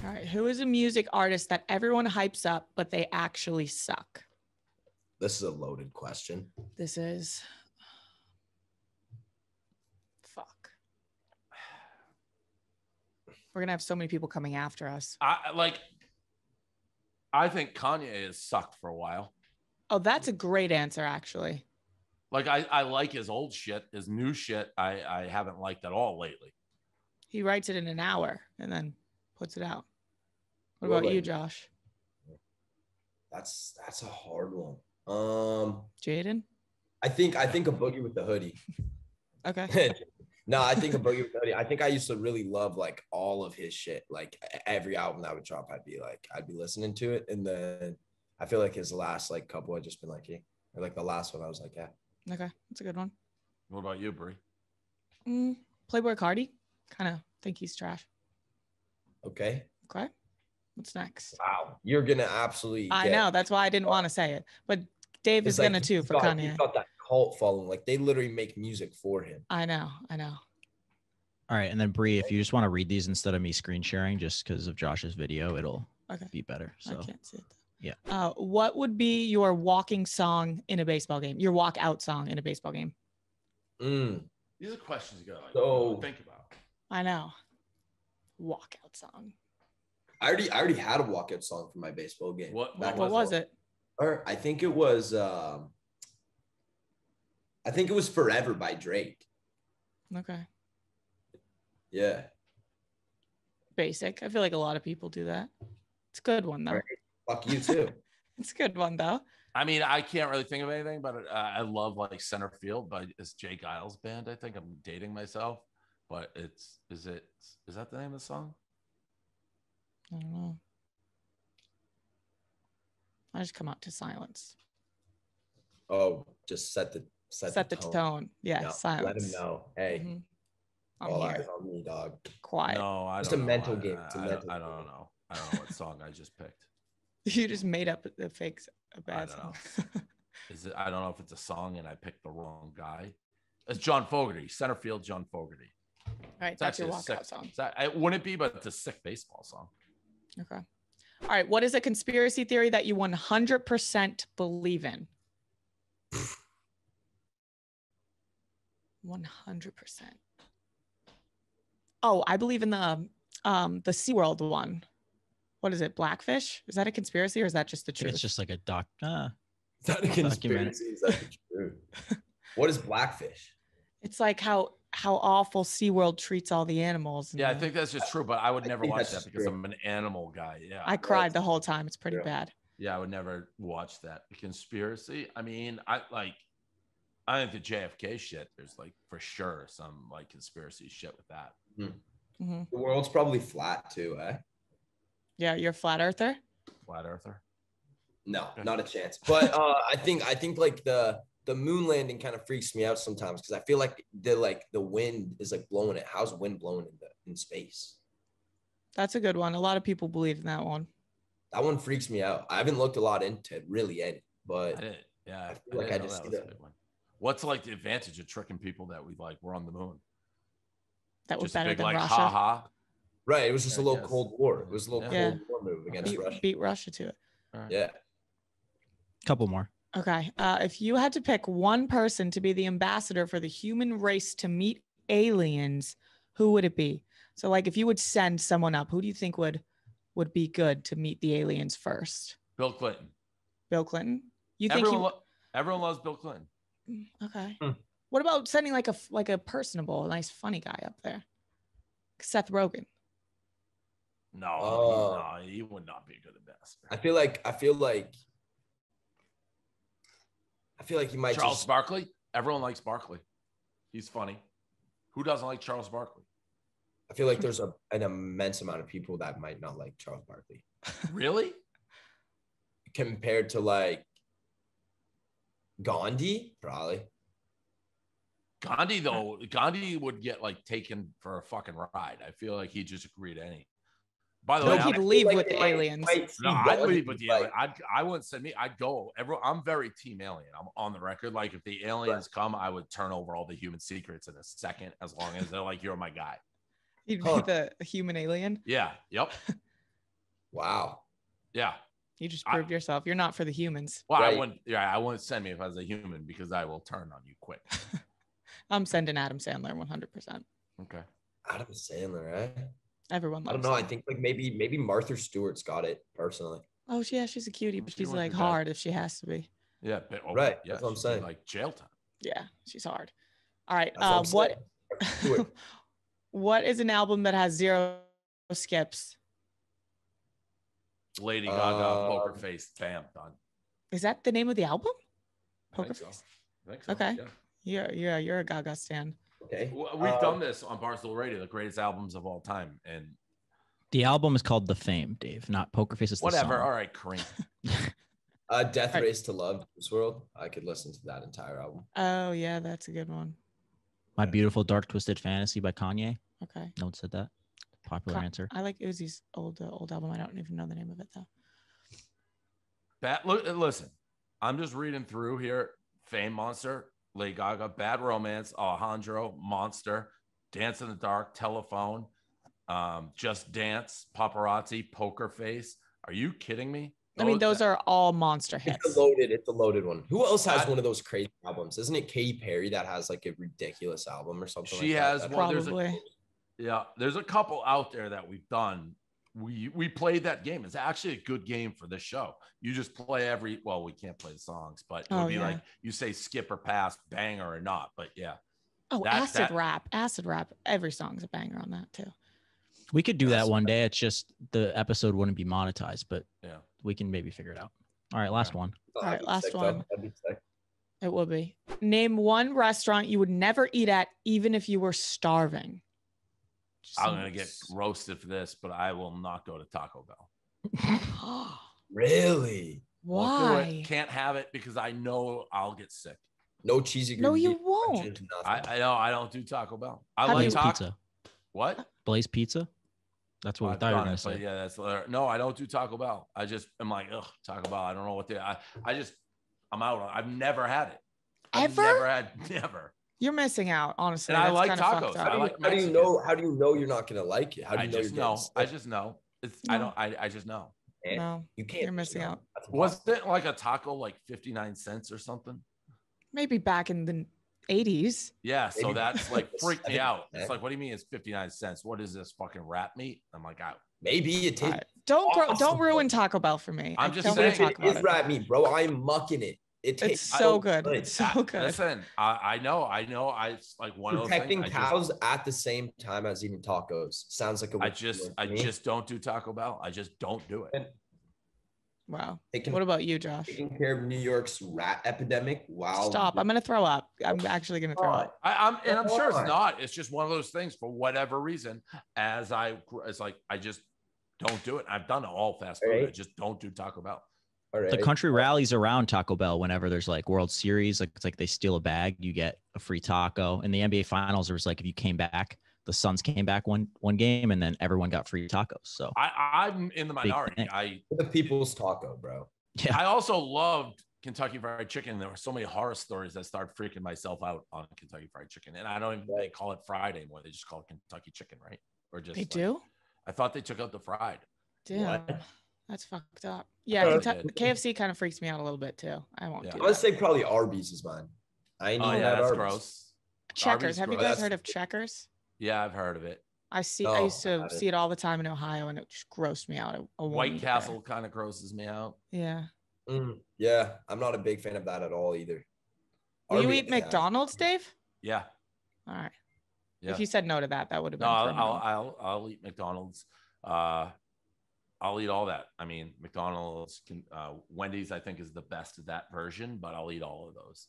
All right. Who is a music artist that everyone hypes up, but they actually suck? This is a loaded question. This is. We're going to have so many people coming after us. I like, I think Kanye has sucked for a while. Oh, that's a great answer, actually. Like, I, I like his old shit, his new shit. I, I haven't liked at all lately. He writes it in an hour and then puts it out. What about you, Josh? That's, that's a hard one. Um, Jaden? I think, I think a boogie with the hoodie. Okay. No, I think a boogie with Cody. I think I used to really love like all of his shit. Like every album that would drop, I'd be like, I'd be listening to it. And then I feel like his last like couple, I've just been like, yeah. Or like the last one, I was like, yeah. Okay, that's a good one. What about you, Brie? Mm, Playboy Cardi. Kind of think he's trash. Okay. Okay. What's next? Wow, you're gonna absolutely. I get know that's why I didn't want to say it, but Dave it's is like, gonna too for got, Kanye. Cult following, like they literally make music for him. I know, I know. All right, and then Bree, if you just want to read these instead of me screen sharing, just because of Josh's video, it'll okay. be better. So I can't see it. Yeah. Uh, what would be your walking song in a baseball game? Your walkout song in a baseball game? Mm. These are questions you gotta like, so, think about. I know. Walkout song. I already, I already had a walkout song for my baseball game. What? What, what was it? Or I think it was. Um, I think it was Forever by Drake. Okay. Yeah. Basic. I feel like a lot of people do that. It's a good one, though. Right. Fuck you, too. It's a good one, though. I mean, I can't really think of anything, but uh, I love, like, Center Field by it's Jay Giles' band. I think I'm dating myself, but it's – is it – is that the name of the song? I don't know. I just come out to silence. Oh, just set the – Set, Set the tone. tone. Yeah, no, silence. Let him know. Hey, mm-hmm. I'm all here. Eyes on me, dog. Quiet. No, I just don't a know. mental I, game. I, I, mental don't, game. I don't know. I don't know what song I just picked. You just made up the fakes. A bad I don't song. know. Is it? I don't know if it's a song and I picked the wrong guy. It's John Fogerty, center field. John Fogerty. All right, it's that's your walkout sick, song. Not, it wouldn't be, but it's a sick baseball song. Okay. All right. What is a conspiracy theory that you one hundred percent believe in? one hundred percent. Oh, I believe in the um the SeaWorld one. What is it? Blackfish? Is that a conspiracy or is that just the truth? It's just like a doc. Uh, is that a conspiracy? Is that the truth? What is Blackfish? It's like how how awful SeaWorld treats all the animals. Yeah, the... I think that's just true, but I would I never watch that because true. I'm an animal guy. Yeah. I cried the whole time. It's pretty yeah. bad. Yeah, I would never watch that. A conspiracy? I mean, I like I think the J F K shit, there's like for sure some like conspiracy shit with that. Mm-hmm. The world's probably flat too, eh? Yeah, you're a flat earther? Flat earther? No, not a chance. But uh, I think I think like the the moon landing kind of freaks me out sometimes because I feel like the like the wind is like blowing it. How's wind blowing in the in space? That's a good one. A lot of people believe in that one. That one freaks me out. I haven't looked a lot into it, really any, but I didn't, yeah, I feel I like I just see that. What's like the advantage of tricking people that we like? We're on the moon. That was just better big, than like, Russia. Ha, ha. Right. It was just yeah, a little Cold War. It was a little yeah. Cold War move against beat, Russia. Beat Russia to it. Right. Yeah. Couple more. Okay. Uh, if you had to pick one person to be the ambassador for the human race to meet aliens, who would it be? So, like, if you would send someone up, who do you think would would be good to meet the aliens first? Bill Clinton. Bill Clinton? You think everyone, he... lo- everyone loves Bill Clinton. Okay. Hmm. What about sending like a like a personable, nice, funny guy up there? Seth Rogen. No, uh, no, he would not be a good ambassador. I feel like I feel like I feel like he might. Charles just... Barkley. Everyone likes Barkley. He's funny. Who doesn't like Charles Barkley? I feel like there's a, an immense amount of people that might not like Charles Barkley. Really? Compared to like Gandhi, probably. Gandhi, though, Gandhi would get like taken for a fucking ride. I feel like he'd just agree to any. By the no, way, he'd leave like with the aliens. aliens. No, I'd leave with the aliens. I'd, I wouldn't send me. I'd go. Everyone, I'm very team alien. I'm on the record. Like, if the aliens right. come, I would turn over all the human secrets in a second, as long as they're like, you're my guy. You'd be huh. the human alien? Yeah. Yep. Wow. Yeah. You just proved I, yourself. You're not for the humans. Well, right. I wouldn't. Yeah, I wouldn't send me if I was a human, because I will turn on you quick. I'm sending Adam Sandler one hundred percent. Okay. Adam Sandler, right? Everyone loves I don't know. Him. I think like maybe maybe Martha Stewart's got it personally. Oh, yeah, she's a cutie, but she she's like hard if she has to be. Yeah. But, oh, right. Yeah, that's what I'm saying. Like jail time. Yeah, she's hard. All right. Uh, what? What is an album that has zero skips? Lady Gaga, uh, Poker Face, bam, done. Is that the name of the album? Poker I think Face. So. I think so. Okay. Yeah. Yeah, yeah, you're a Gaga stan. Okay. We've uh, done this on Barstool Radio, the greatest albums of all time. And the album is called The Fame, Dave, not Poker Face. Whatever. All right, Kareem. uh, Death all Race right. to Love, This World. I could listen to that entire album. Oh, yeah, that's a good one. My Beautiful Dark Twisted Fantasy by Kanye. Okay. No one said that. Popular Con- answer. I like Uzi's old, uh, old album. I don't even know the name of it, though. That, look, listen, I'm just reading through here. Fame Monster. Lady Gaga, Bad Romance, Alejandro, Monster, Dance in the Dark, Telephone, um, Just Dance, Paparazzi, Poker Face. Are you kidding me? Those, I mean, those are all monster hits. It's a loaded, it's a loaded one. Who else has I, one of those crazy albums? Isn't it Katy Perry that has like a ridiculous album or something? She like has that? One. There's a, yeah, there's a couple out there that we've done. We we played that game. It's actually a good game for this show. You just play every well, we can't play the songs, but it would oh, be yeah. like you say skip or pass, banger or not. But yeah. Oh, that, acid that. rap, acid rap. Every song's a banger on that too. We could do acid that one day. It's just the episode wouldn't be monetized, but yeah, we can maybe figure it out. All right, last yeah. one. All right, last one. It will be. Name one restaurant you would never eat at, even if you were starving. I'm going to get roasted for this, but I will not go to Taco Bell. Really? Why? Can't have it because I know I'll get sick. No cheesy. No, you won't. I, I know. I don't do Taco Bell. I How like Taco Pizza. What? Blaze Pizza? That's what I thought you were going to say. Yeah, that's no, I don't do Taco Bell. I just am like, ugh, Taco Bell. I don't know what they I, I just, I'm out on I've never had it. Ever? I've never had, never. You're missing out, honestly. And I like tacos. I like how do you know? How do you know you're not gonna like it? How do you I know? Just know. I just know. It's, no. I don't. I, I just know. Man, no, you can't. You're missing out. Wasn't it like a taco like fifty-nine cents or something? Maybe back in the eighties. Yeah, so maybe. That's like freaked me out. It's like, what do you mean it's fifty-nine cents? What is this fucking rat meat? I'm like, out. Maybe it tastes. Don't awesome. Don't ruin Taco Bell for me. I'm just don't saying talk about it is it. Rat meat, bro. I'm mucking it. It tastes it's so good. good. It's so good. Listen, I, I know, I know. I it's like one protecting of those things, cows just, at the same time as eating tacos sounds like a. I just, I me. just don't do Taco Bell. I just don't do it. Wow. Taking, what about you, Josh? Taking care of New York's rat epidemic. Wow. Stop! I'm gonna throw up. I'm actually gonna throw up. I, I'm, and I'm sure it's not. It's just one of those things for whatever reason. As I, it's like I just don't do it. I've done all fast food. Right. I just don't do Taco Bell. Right. The country rallies around Taco Bell whenever there's like World Series, like it's like they steal a bag, you get a free taco. In the N B A Finals, there was like if you came back, the Suns came back one one game, and then everyone got free tacos. So I, I'm in the minority. I the people's taco, bro. Yeah. I also loved Kentucky Fried Chicken, there were so many horror stories that started freaking myself out on Kentucky Fried Chicken. And I don't even, they call it fried anymore. They just call it Kentucky Chicken, right? Or just they like, do? I thought they took out the fried. Damn. What? That's fucked up. Yeah, Kentucky, K F C kind of freaks me out a little bit too. I won't yeah. do that. Let's say probably Arby's is mine. I ain't oh, yeah, that's Arby's. Gross. Checkers. Arby's have gross. You guys heard of Checkers? Yeah, I've heard of it. I see. Oh, I used to see it. it all the time in Ohio, and it just grossed me out. A White Castle kind of grosses me out. Yeah. Mm, yeah, I'm not a big fan of that at all either. Will Arby's, you eat McDonald's, yeah. Dave? Yeah. All right. Yeah. If you said no to that, that would have been. No, I'll, I'll, I'll I'll eat McDonald's. Uh, I'll eat all that. I mean, McDonald's, can, uh, Wendy's, I think is the best of that version, but I'll eat all of those.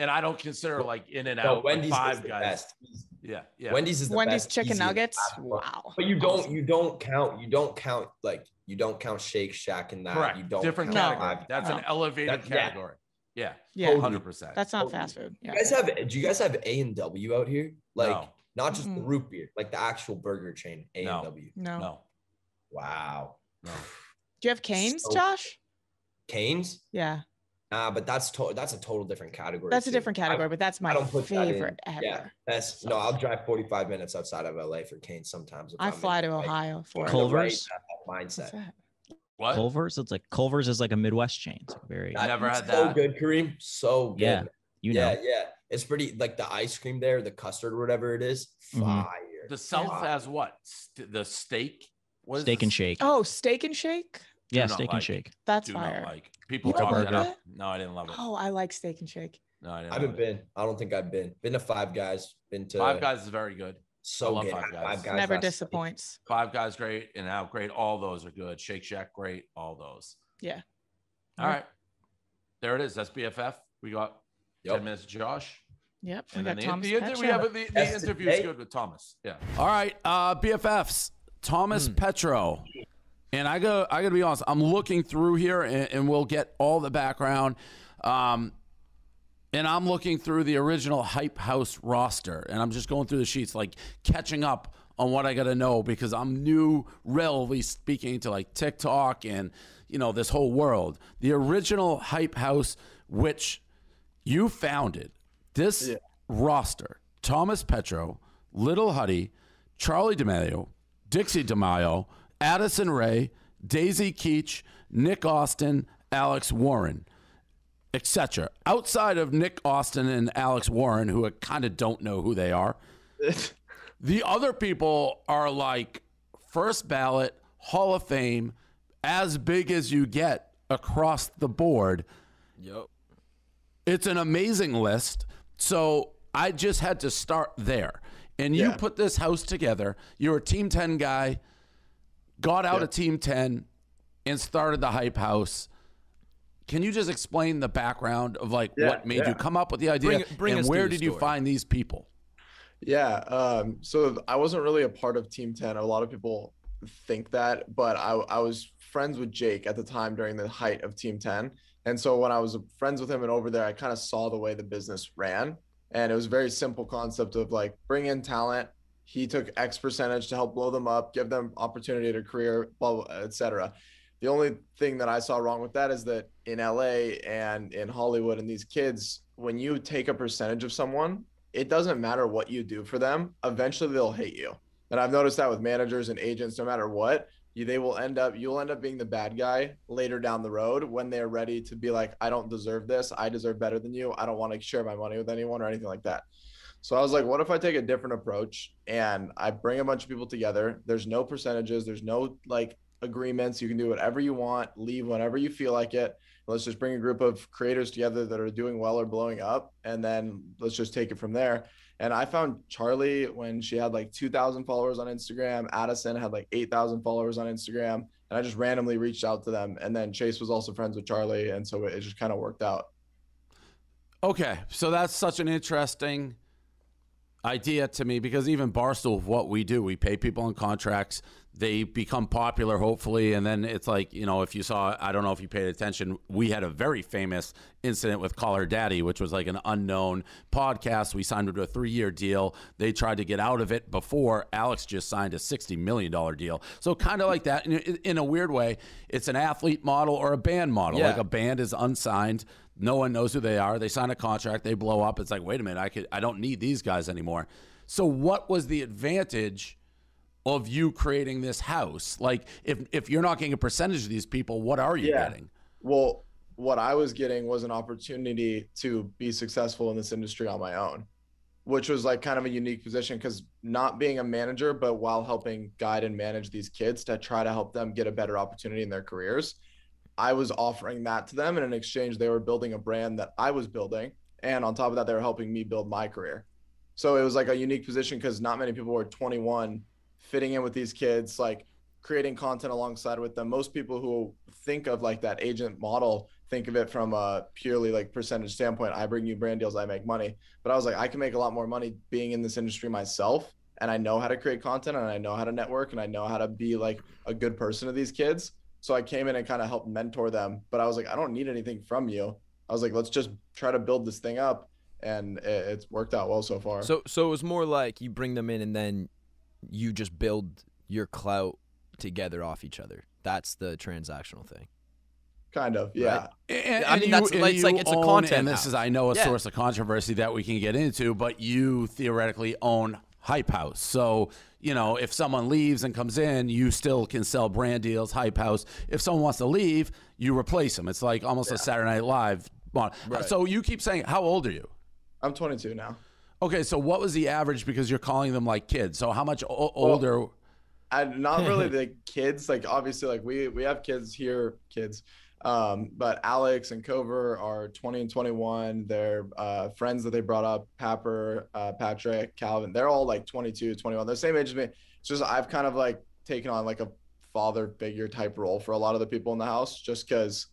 And I don't consider like In and Out. No, Wendy's five is the guys. Best. Yeah, yeah. Wendy's is the Wendy's best. Chicken easiest. Nuggets. Wow. But you don't, you don't count, you don't count like you don't count Shake Shack in that. Correct. You don't different count category. Five. That's no. an elevated That's, category. Yeah. Yeah. Hundred yeah. percent. That's not totally. Fast food. Yeah. You guys have? Do you guys have A and W out here? Like no. not just mm-hmm. the root beer, like the actual burger chain A and W. No. No. Wow. No. Do you have Cane's, so, Josh? Cane's? Yeah. Nah, but that's to- that's a total different category. That's too. a different category, I, but that's my favorite that ever. Yeah, that's so. no. I'll drive forty-five minutes outside of L A for Cane's sometimes. I I'm fly to Ohio like, for Culver's. Right, mindset. What Culver's? It's like Culver's is like a Midwest chain. It's very. I never had so that. So good, Kareem. So good. Yeah, you know. Yeah, yeah. It's pretty like the ice cream there, the custard, or whatever it is. Mm-hmm. Fire. The South Fire. has what? St- the steak. What is steak and shake. Oh, steak and shake. Do yeah, steak like. and shake. That's Do fire. Like. People talk about that. No, I didn't love it. Oh, I like steak and shake. No, I didn't. I haven't been. I don't think I've been. Been to Five Guys. Been to Five Guys is very good. So I love good. Five Guys. Five Guys never disappoints. Five Guys great, and out great. All those are good. Shake Shack great. All those. Yeah. All right. There it is. That's B F F. We got yep. ten minutes, Josh. Yep. We and got then Thomas. The, the, we have the, the interview's good with Thomas. Yeah. All right. Uh, B F Fs. Thomas mm. Petrou. And I go, I gotta be honest, I'm looking through here and, and we'll get all the background. Um, and I'm looking through the original Hype House roster and I'm just going through the sheets, like catching up on what I gotta know because I'm new, relatively speaking, to like TikTok and, you know, this whole world. The original Hype House, which you founded, this yeah. roster, Thomas Petrou, Little Huddy, Charli D'Amelio, Dixie D'Amelio, Addison Rae, Daisy Keech, Nick Austin, Alex Warren, et cetera. Outside of Nick Austin and Alex Warren, who I kind of don't know who they are, the other people are like first ballot, Hall of Fame, as big as you get across the board. Yep. It's an amazing list. So I just had to start there. And you yeah. put this house together. You're a Team ten guy. Got out yep. of Team ten and started the Hype House. Can you just explain the background of like yeah, what made yeah. you come up with the idea bring, bring and where did story. you find these people? Yeah, um, so I wasn't really a part of Team ten. A lot of people think that, but I, I was friends with Jake at the time during the height of Team ten. And so when I was friends with him and over there, I kind of saw the way the business ran. And it was a very simple concept of like bring in talent. He took X percentage to help blow them up, give them opportunity to career, blah, blah, et cetera. The only thing that I saw wrong with that is that in L A and in Hollywood and these kids, when you take a percentage of someone, it doesn't matter what you do for them. Eventually they'll hate you. And I've noticed that with managers and agents, no matter what, you, they will end up, you'll end up being the bad guy later down the road when they're ready to be like, I don't deserve this. I deserve better than you. I don't want to share my money with anyone or anything like that. So I was like, what if I take a different approach and I bring a bunch of people together? There's no percentages. There's no like agreements. You can do whatever you want, leave whenever you feel like it. Let's just bring a group of creators together that are doing well or blowing up. And then let's just take it from there. And I found Charli when she had like two thousand followers on Instagram. Addison had like eight thousand followers on Instagram. And I just randomly reached out to them. And then Chase was also friends with Charli. And so it just kind of worked out. Okay. So that's such an interesting idea to me, because even Barstool, what we do, we pay people on contracts, they become popular hopefully, and then it's like, you know, if you saw, I don't know if you paid attention, we had a very famous incident with Call Her Daddy, which was like an unknown podcast. We signed to a three-year deal. They tried to get out of it before. Alex just signed a sixty million dollar deal. So kind of like that in, in a weird way, it's an athlete model or a band model. Yeah. Like a band is unsigned, No one knows who they are. They sign a contract. They blow up. It's like, wait a minute. I could. I don't need these guys anymore. So what was the advantage of you creating this house? Like, if, if you're not getting a percentage of these people, what are you yeah. getting? Well, what I was getting was an opportunity to be successful in this industry on my own, which was like kind of a unique position, because not being a manager, but while helping guide and manage these kids to try to help them get a better opportunity in their careers, I was offering that to them. And in exchange, they were building a brand that I was building. And on top of that, they were helping me build my career. So it was like a unique position because not many people were twenty-one, fitting in with these kids, like creating content alongside with them. Most people who think of like that agent model think of it from a purely like percentage standpoint. I bring you brand deals, I make money. But I was like, I can make a lot more money being in this industry myself. And I know how to create content, and I know how to network, and I know how to be like a good person to these kids. So I came in and kind of helped mentor them. But I was like, I don't need anything from you. I was like, let's just try to build this thing up. And it's worked out well so far. So, so it was more like you bring them in and then you just build your clout together off each other. That's the transactional thing. Kind of, yeah. Right? And, and I mean, you, that's like, it's like it's own, a content. And this house. is, I know, a yeah. source of controversy that we can get into, but you theoretically own Hype House. So, you know, if someone leaves and comes in, you still can sell brand deals, Hype House. If someone wants to leave, you replace them. It's like almost yeah. a Saturday Night Live. Right. So you keep saying, how old are you? I'm twenty-two now. Okay, so what was the average? Because you're calling them like kids. So how much o older? Well, I, not really the kids. Like obviously, like we we have kids here, kids. Um, but Alex and Cover are twenty and twenty-one. Their uh, friends that they brought up, Papper, uh, Patrick, Calvin, they're all like twenty-two, twenty-one. They're the same age as me. It's just I've kind of like taken on like a father figure type role for a lot of the people in the house, just because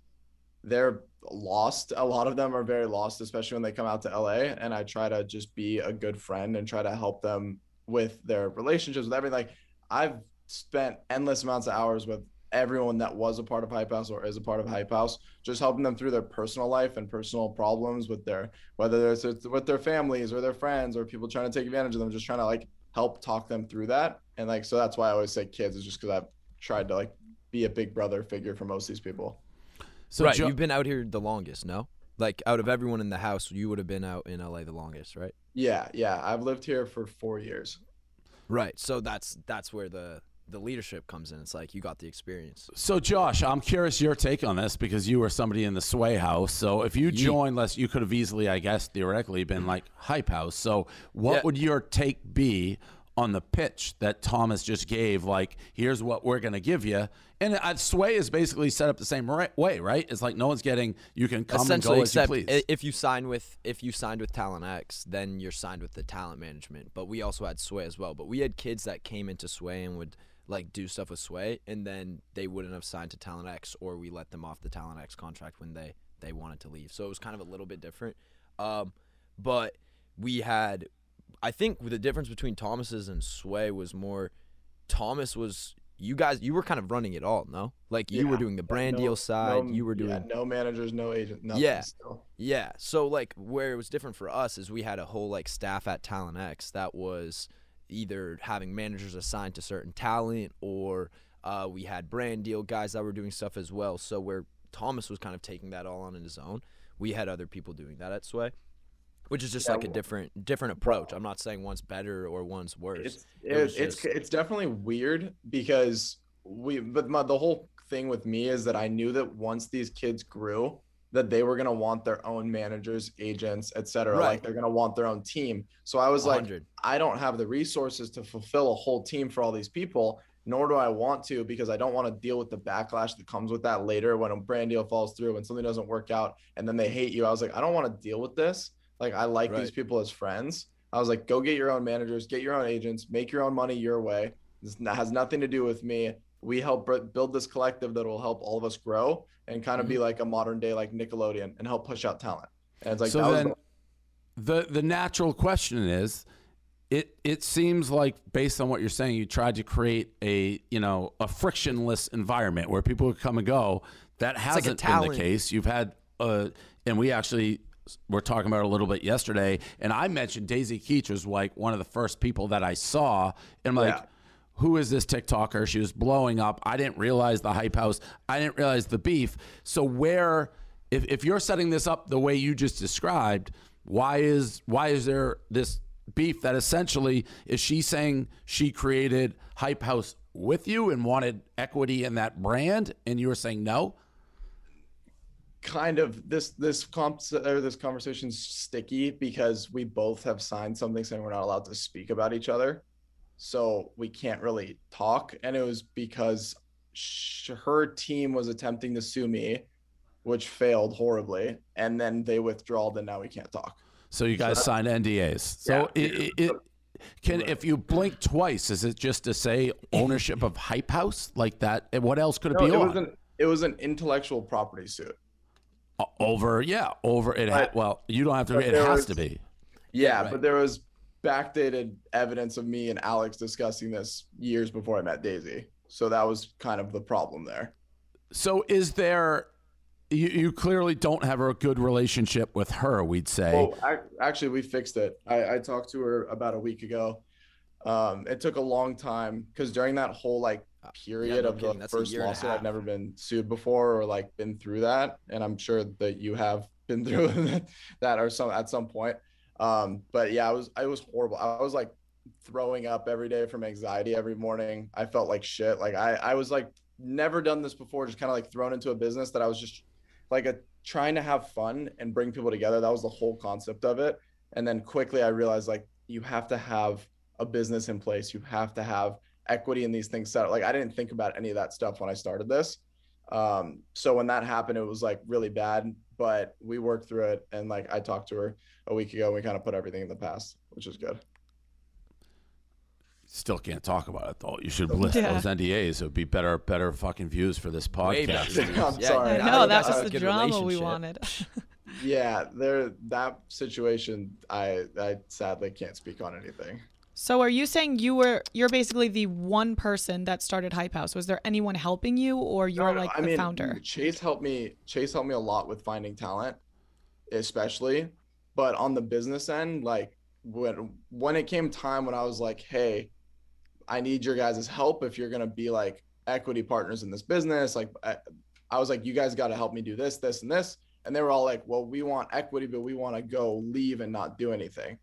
they're lost. A lot of them are very lost, especially when they come out to L A. And I try to just be a good friend and try to help them with their relationships, with everything. Like I've spent endless amounts of hours with everyone that was a part of Hype House or is a part of Hype House, just helping them through their personal life and personal problems with their, whether it's with their families or their friends or people trying to take advantage of them, just trying to like help talk them through that. And like, so that's why I always say kids, is just because I've tried to like be a big brother figure for most of these people. So right, Joe, you've been out here the longest, no? Like out of everyone in the house, you would have been out in L A the longest, right? Yeah, yeah. I've lived here for four years. Right. So that's that's where the the leadership comes in. It's like you got the experience. So Josh, I'm curious your take on this, because you were somebody in the Sway House. So if you joined, less you could have easily, I guess, theoretically been like Hype House. So what yeah. would your take be on the pitch that Thomas just gave, like, here's what we're going to give you? And Sway is basically set up the same right way, right? It's like no one's getting, you can come and go as you please. If you sign with, if you signed with TalentX, then you're signed with the talent management. But we also had Sway as well. But we had kids that came into Sway and would, like, do stuff with Sway, and then they wouldn't have signed to TalentX, or we let them off the TalentX contract when they, they wanted to leave. So it was kind of a little bit different. Um, but we had... I think the difference between Thomas's and Sway was more, Thomas was, you guys, you were kind of running it all, no? Like you yeah. were doing the brand no, deal side, no, you were doing. Yeah, no managers, no agent, nothing yeah. still. Yeah, so like where it was different for us is we had a whole like staff at TalentX that was either having managers assigned to certain talent, or uh, we had brand deal guys that were doing stuff as well. So where Thomas was kind of taking that all on his own, we had other people doing that at Sway. Which is just yeah, like a different different approach. I'm not saying one's better or one's worse. It's it it's, just... it's definitely weird because we. But my, the whole thing with me is that I knew that once these kids grew, that they were gonna want their own managers, agents, et cetera. Right. Like they're gonna want their own team. So I was one hundred. Like, I don't have the resources to fulfill a whole team for all these people. Nor do I want to, because I don't want to deal with the backlash that comes with that later when a brand deal falls through, when something doesn't work out, and then they hate you. I was like, I don't want to deal with this. Like, I like right. these people as friends. I was like, go get your own managers, get your own agents, make your own money your way. This has nothing to do with me. We help build this collective that will help all of us grow and kind of mm-hmm. be like a modern day, like Nickelodeon, and help push out talent. And it's like, so that then was the, the natural question is, it, it seems like based on what you're saying, you tried to create a, you know, a frictionless environment where people would come and go. That hasn't like been the case. You've had, uh, and we actually, we're talking about a little bit yesterday, and I mentioned Daisy Keech was like one of the first people that I saw, and I'm like, yeah. who is this TikToker? She was blowing up. I didn't realize the Hype House. I didn't realize the beef. So where if, if you're setting this up the way you just described, why is why is there this beef that essentially is she saying she created Hype House with you and wanted equity in that brand, and you were saying no? Kind of this this comp or this conversation's sticky because we both have signed something saying we're not allowed to speak about each other, so we can't really talk. And it was because she, her team was attempting to sue me, which failed horribly, and then they withdrawed, and now we can't talk. So you guys so signed N D As. So yeah. it, it, it can right. If you blink twice, is it just to say ownership of Hype House like that? And what else could it no, be? It on? was an it was an intellectual property suit. Over, yeah, over it. But, well, you don't have to. It has was, to be. Yeah, right. But there was backdated evidence of me and Alex discussing this years before I met Daisy. So that was kind of the problem there. So is there? You, you clearly don't have a good relationship with her. We'd say. Well, I, actually, we fixed it. I, I talked to her about a week ago. Um, it took a long time because during that whole like. period yeah, no of kidding. the That's first lawsuit. I've never been sued before or like been through that, and I'm sure that you have been through that, that or some at some point. Um, but yeah, I was I was horrible. I was like throwing up every day from anxiety every morning. I felt like shit. Like I I was like never done this before, just kind of like thrown into a business that I was just like a, trying to have fun and bring people together. That was the whole concept of it. And then quickly I realized like you have to have a business in place. You have to have equity in these things set up. Like I didn't think about any of that stuff when I started this. Um, so when that happened, it was like really bad, but we worked through it. And like, I talked to her a week ago, and we kind of put everything in the past, which is good. Still can't talk about it though. You should list yeah. those N D As. It would be better, better fucking views for this podcast. I'm yeah, sorry. No, no that's, that's just the drama we wanted. yeah. There, that situation, I, I sadly can't speak on anything. So are you saying you were you're basically the one person that started Hype House? Was there anyone helping you, or you're no, no, like I the mean, founder? Chase helped me. Chase helped me a lot with finding talent, especially. But on the business end, like when when it came time when I was like, hey, I need your guys' help if you're gonna be like equity partners in this business. Like I, I was like, you guys got to help me do this, this, and this. And they were all like, well, we want equity, but we want to go leave and not do anything.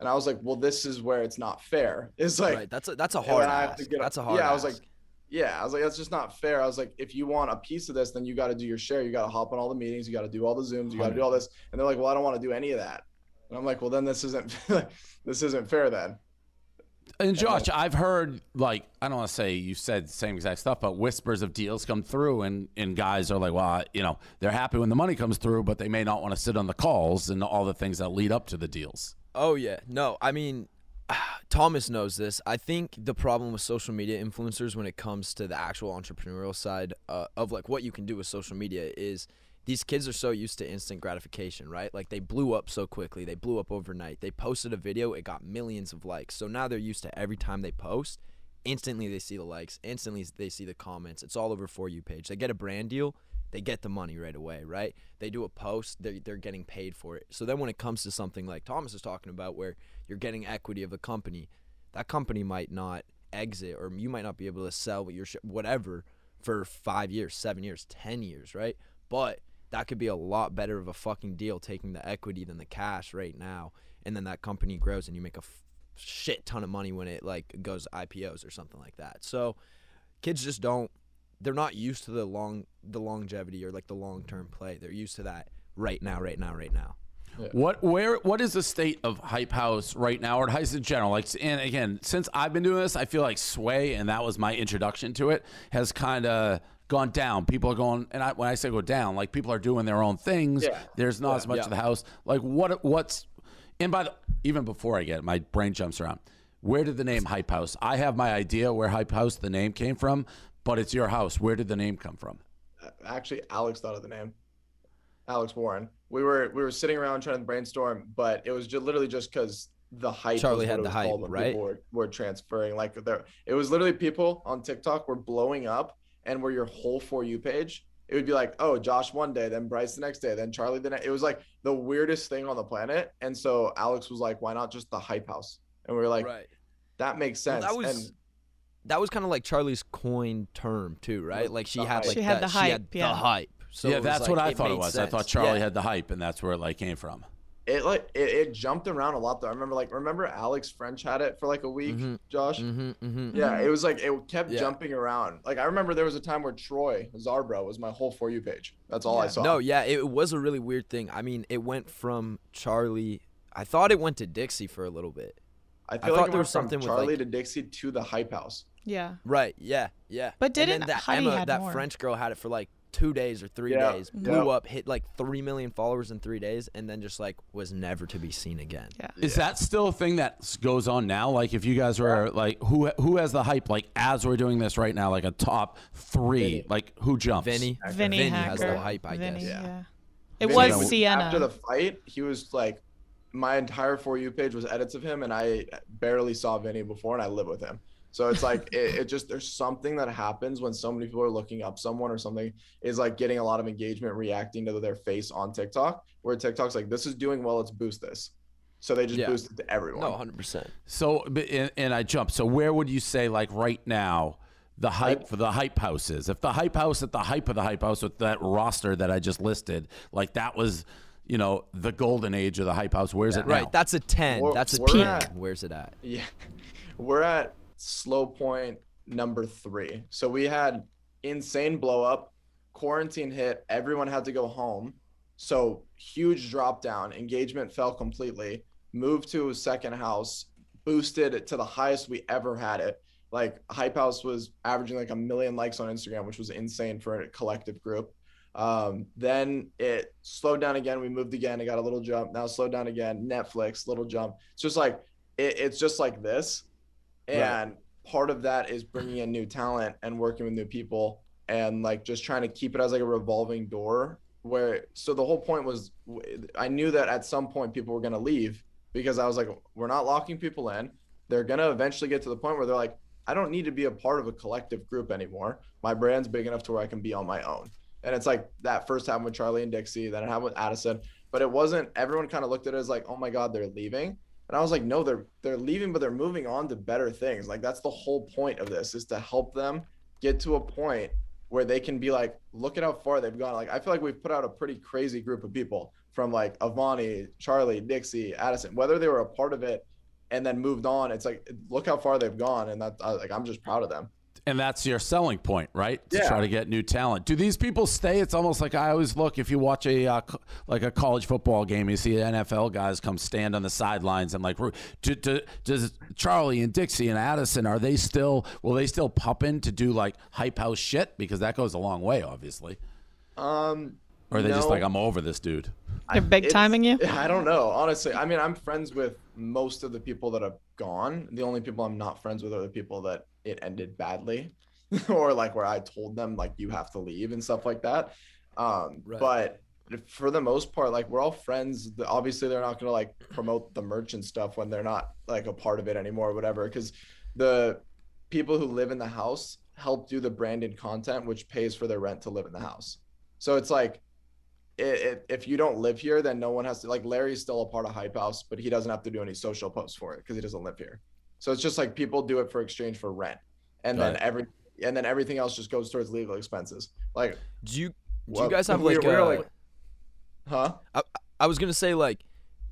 And I was like, well, this is where it's not fair. It's like, right. that's a, that's a hard ask. A, that's a hard Yeah, ask. I was like, yeah, I was like, that's just not fair. I was like, if you want a piece of this, then you got to do your share. You got to hop on all the meetings. You got to do all the Zooms. You got to do all this. And they're like, well, I don't want to do any of that. And I'm like, well, then this isn't, this isn't fair then. And Josh, and I've heard, like, I don't want to say you said the same exact stuff, but whispers of deals come through, and, and guys are like, well, you know, they're happy when the money comes through, but they may not want to sit on the calls and all the things that lead up to the deals. Oh, yeah. No, I mean, Thomas knows this. I think the problem with social media influencers when it comes to the actual entrepreneurial side uh, of, like, what you can do with social media is these kids are so used to instant gratification, right? Like, they blew up so quickly. They blew up overnight. They posted a video. It got millions of likes. So now they're used to every time they post, instantly they see the likes. Instantly they see the comments. It's all over For You page. They get a brand deal. They get the money right away, right? They do a post, they're, they're getting paid for it. So then when it comes to something like Thomas is talking about where you're getting equity of a company, that company might not exit, or you might not be able to sell what your sh whatever for five years, seven years, ten years, right? But that could be a lot better of a fucking deal taking the equity than the cash right now. And then that company grows and you make a f shit ton of money when it like goes to I P Os or something like that. So kids just don't. They're not used to the long, the longevity or like the long-term play. They're used to that right now, right now, right now. Yeah. What, where, what is the state of Hype House right now, or Hype House in general? Like, and again, since I've been doing this, I feel like Sway, and that was my introduction to it, has kind of gone down. People are going, and I, when I say go down, like people are doing their own things. Yeah. There's not yeah, as much yeah. of the house. Like what, what's, and by the, even before I get it, my brain jumps around. Where did the name Hype House? I have my idea where Hype House, the name came from. But it's your house. Where did the name come from? Actually, Alex thought of the name. Alex Warren. We were we were sitting around trying to brainstorm, but it was just literally just because the hype. Charli had the hype, right? Were, were transferring like there. It was literally people on TikTok were blowing up and were your whole For You page. It would be like, oh, Josh one day, then Bryce the next day, then Charli the next. It was like the weirdest thing on the planet. And so Alex was like, why not just the Hype House? And we were like, right. that makes sense. Well, that was. And That was kind of like Charli's coin term too, right? Like she had like she had that. the hype. She had yeah. the hype. So yeah, that's like, what I thought it was. Sense. I thought Charli yeah. had the hype, and that's where it like came from. It like it, it jumped around a lot though. I remember like remember Alex French had it for like a week, mm-hmm. Josh. Mm-hmm, mm-hmm, yeah, mm-hmm. It was like it kept yeah. jumping around. Like I remember there was a time where Troy Zarbro was my whole For You page. That's all yeah. I saw. No, yeah, it was a really weird thing. I mean, it went from Charli. I thought it went to Dixie for a little bit. I feel I like it there was something from Charli with like, to Dixie to the Hype House. Yeah. Right. Yeah. Yeah. But didn't that Heidi Emma, had that more. French girl had it for like two days or three yeah. days, blew yeah. up, hit like three million followers in three days, and then just like was never to be seen again. Yeah. Is yeah. that still a thing that goes on now? Like if you guys were yeah. like, who who has the hype? Like as we're doing this right now, like a top three, Vinny. Like who jumps? Vinny. Vinny, Vinny has the hype. I Vinny, guess. Yeah. yeah. It Vinny, was you know, Sienna. After the fight, he was like. My entire For You page was edits of him, and I barely saw Vinny before, and I live with him. So it's like it, it just there's something that happens when so many people are looking up someone or something is like getting a lot of engagement, reacting to their face on TikTok, where TikTok's like, this is doing well, let's boost this. So they just yeah. boost it to everyone. No, one hundred percent. So and, and I jumped. So where would you say like right now the hype for the Hype House is? If the Hype House at the hype of the Hype House with that roster that I just listed, like that was – you know, the golden age of the Hype House. Where's yeah. it now? Right, that's a ten. We're, that's a peak. At, Where's it at? Yeah, we're at slow point number three. So we had insane blow up, quarantine hit, everyone had to go home. So huge drop down, engagement fell completely, moved to a second house, boosted it to the highest we ever had it. Like Hype House was averaging like a million likes on Instagram, which was insane for a collective group. Um then it slowed down again, we moved again, it got a little jump, now slowed down again, Netflix little jump. It's just like it, it's just like this, and right. part of that is bringing in new talent and working with new people and like just trying to keep it as like a revolving door where so the whole point was I knew that at some point people were going to leave because I was like, we're not locking people in, they're going to eventually get to the point where they're like, I don't need to be a part of a collective group anymore, my brand's big enough to where I can be on my own. And it's like that first happened with Charli and Dixie, then it happened with Addison, but it wasn't, everyone kind of looked at it as like, oh my God, they're leaving. And I was like, no, they're, they're leaving, but they're moving on to better things. Like that's the whole point of this, is to help them get to a point where they can be like, look at how far they've gone. Like, I feel like we've put out a pretty crazy group of people from like Avani, Charli, Dixie, Addison, whether they were a part of it and then moved on. It's like, look how far they've gone. And that I, like, I'm just proud of them. And that's your selling point, right? Yeah. To try to get new talent. Do these people stay? It's almost like I always look, if you watch a uh, like a college football game, you see N F L guys come stand on the sidelines and like, do, do, does Charli and Dixie and Addison, are they still, will they still pop in to do like Hype House shit? Because that goes a long way, obviously. Um, or are they no. just like, I'm over this dude? They're big timing you? I don't know, honestly. I mean, I'm friends with most of the people that have gone. The only people I'm not friends with are the people that it ended badly or like where I told them like you have to leave and stuff like that. Um, right. But for the most part, like we're all friends. Obviously they're not going to like promote the merch and stuff when they're not like a part of it anymore or whatever. Cause the people who live in the house help do the branded content, which pays for their rent to live in the house. So it's like, It, it, if you don't live here, then no one has to, like Larry's still a part of Hype House, but he doesn't have to do any social posts for it because he doesn't live here. So it's just like people do it for exchange for rent, and right. then every and then everything else just goes towards legal expenses. Like, do you do well, you guys have like, we're, a, we're like huh? I, I was gonna say, like,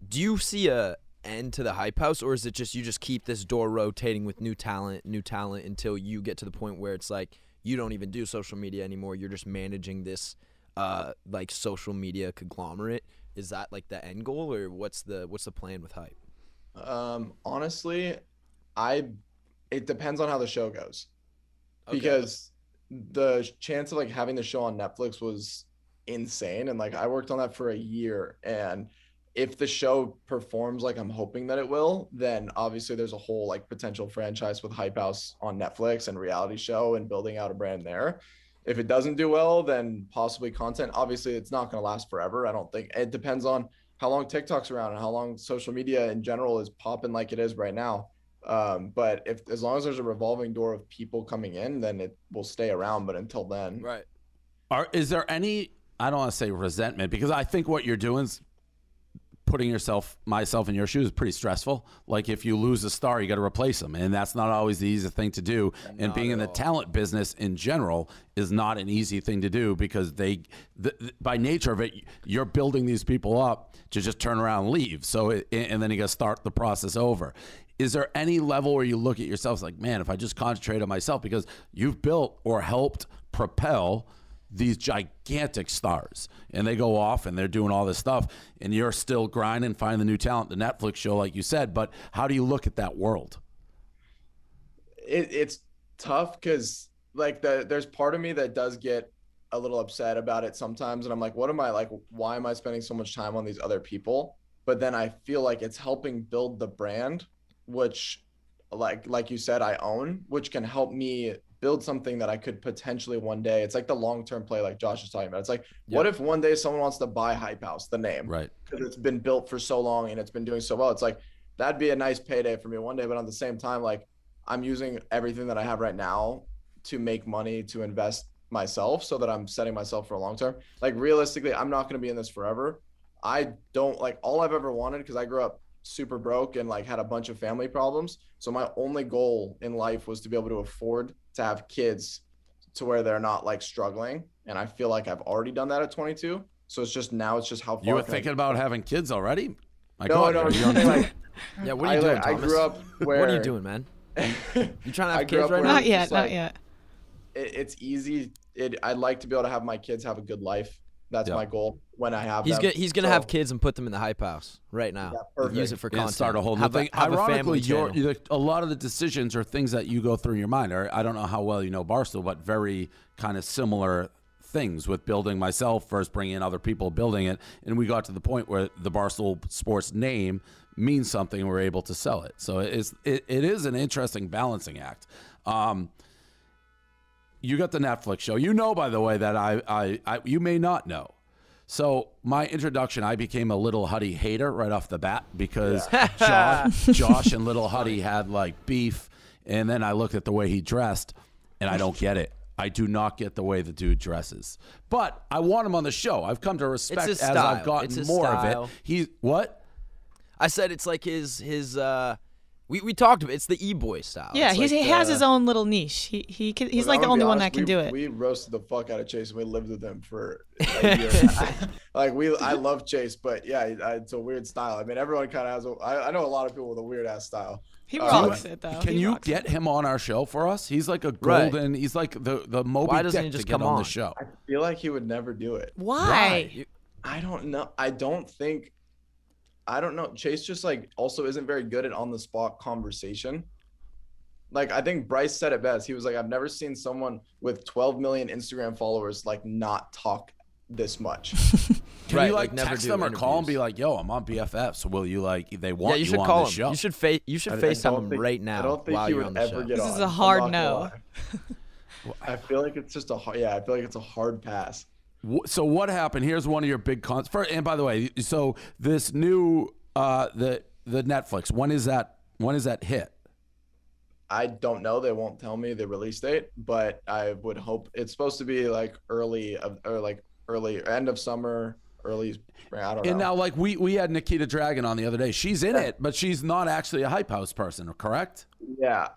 do you see a end to the Hype House, or is it just you just keep this door rotating with new talent, new talent until you get to the point where it's like you don't even do social media anymore? You're just managing this. Uh, like social media conglomerate. Is that like the end goal, or what's the what's the plan with Hype? Um, honestly, I it depends on how the show goes, okay. because the chance of like having the show on Netflix was insane, and like I worked on that for a year. And if the show performs like I'm hoping that it will, then obviously there's a whole like potential franchise with Hype House on Netflix and reality show and building out a brand there. If it doesn't do well, then possibly content. Obviously, it's not going to last forever, I don't think. It depends on how long TikTok's around and how long social media in general is popping like it is right now. Um, but if as long as there's a revolving door of people coming in, then it will stay around. But until then. Right. Are, is there any, I don't want to say resentment, because I think what you're doing is putting yourself, myself in your shoes is pretty stressful. Like if you lose a star, you got to replace them. And that's not always the easy thing to do. Not and being in the all. talent business in general is not an easy thing to do, because they, the, the, by nature of it, you're building these people up to just turn around and leave. So, it, and then you got to start the process over. Is there any level where you look at yourself like, man, if I just concentrate on myself, because you've built or helped propel these gigantic stars, and they go off and they're doing all this stuff, and you're still grinding, finding the new talent, the Netflix show, like you said. But how do you look at that world? It, it's tough, because like the, there's part of me that does get a little upset about it sometimes, and I'm like, what am I like? Why am I spending so much time on these other people? But then I feel like it's helping build the brand, which, like like you said, I own, which can help me build something that I could potentially one day. It's like the long-term play, like Josh was talking about. It's like, yeah. what if one day someone wants to buy Hype House, the name, right? Because it's been built for so long and it's been doing so well. It's like, that'd be a nice payday for me one day. But at the same time, like, I'm using everything that I have right now to make money, to invest myself, so that I'm setting myself for a long term. Like realistically, I'm not going to be in this forever. I don't like all I've ever wanted, because I grew up super broke and like had a bunch of family problems. So my only goal in life was to be able to afford to have kids to where they're not like struggling. And I feel like I've already done that at twenty-two. So it's just now it's just how far you were thinking I... about having kids already. My no, God, no, no. Like, yeah, what are you I, doing? Like, I grew up where what are you doing, man? You trying to have I kids right now? Not yet, not like, yet. It, it's easy. It, I'd like to be able to have my kids have a good life. That's yep. my goal when I have he's them. He's going to so, have kids and put them in the Hype House right now. Yeah, use it for content. And start a whole new have thing. A, Ironically, your, your, a lot of the decisions are things that you go through in your mind. I don't know how well you know Barstool, but very kind of similar things with building myself first, bringing in other people, building it. And we got to the point where the Barstool Sports name means something and we're able to sell it. So it is, it, it is an interesting balancing act. Um, You got the Netflix show. You know, by the way, that I, I, I, you may not know. So my introduction, I became a Little Huddy hater right off the bat, because yeah. Josh, Josh and Little Huddy had like beef. And then I looked at the way he dressed, and I don't get it. I do not get the way the dude dresses. But I want him on the show. I've come to respect as I've gotten more style. of it. He, what? I said it's like his, his, uh, We we talked about it. It's the e-boy style. Yeah, like he has the, his own little niche. He he can, he's like the only honest, one that can we, do it. We roasted the fuck out of Chase, and we lived with him for a year. I, like we, I love Chase, but yeah, it's a weird style. I mean, everyone kind of has. A, I, I know a lot of people with a weird ass style. He rocks um, it though. Can he you get it. him on our show for us? He's like a golden. Right. He's like the the Moby Why doesn't Dick he just to come get on, on the show? I feel like he would never do it. Why? Why? I don't know. I don't think. I don't know. Chase just like also isn't very good at on the spot conversation. Like I think Bryce said it best. He was like, I've never seen someone with twelve million Instagram followers like not talk this much. Can right, you like, like never text them or interviews. Call and be like, yo, I'm on B F F. So will you like, they want yeah, you, you should on call the him. show. You should face, you should FaceTime him right now. I don't think he would ever get on. This is a hard no. I feel like it's just a hard, yeah, I feel like it's a hard pass. So what happened? Here's one of your big cons. First, and by the way, so this new uh, the the Netflix. When is that? When is that hit? I don't know. They won't tell me the release date, but I would hope it's supposed to be like early of or like early end of summer, early. I don't know. And now, like we we had Nikita Dragon on the other day. She's in it, but she's not actually a Hype House person, correct? Yeah.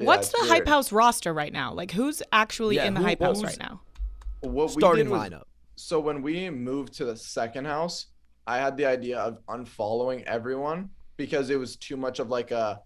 yeah What's the weird. Hype House roster right now? Like who's actually yeah, in the who, Hype House right now? What starting we did lineup. Was, so when we moved to the second house, I had the idea of unfollowing everyone because it was too much of like a,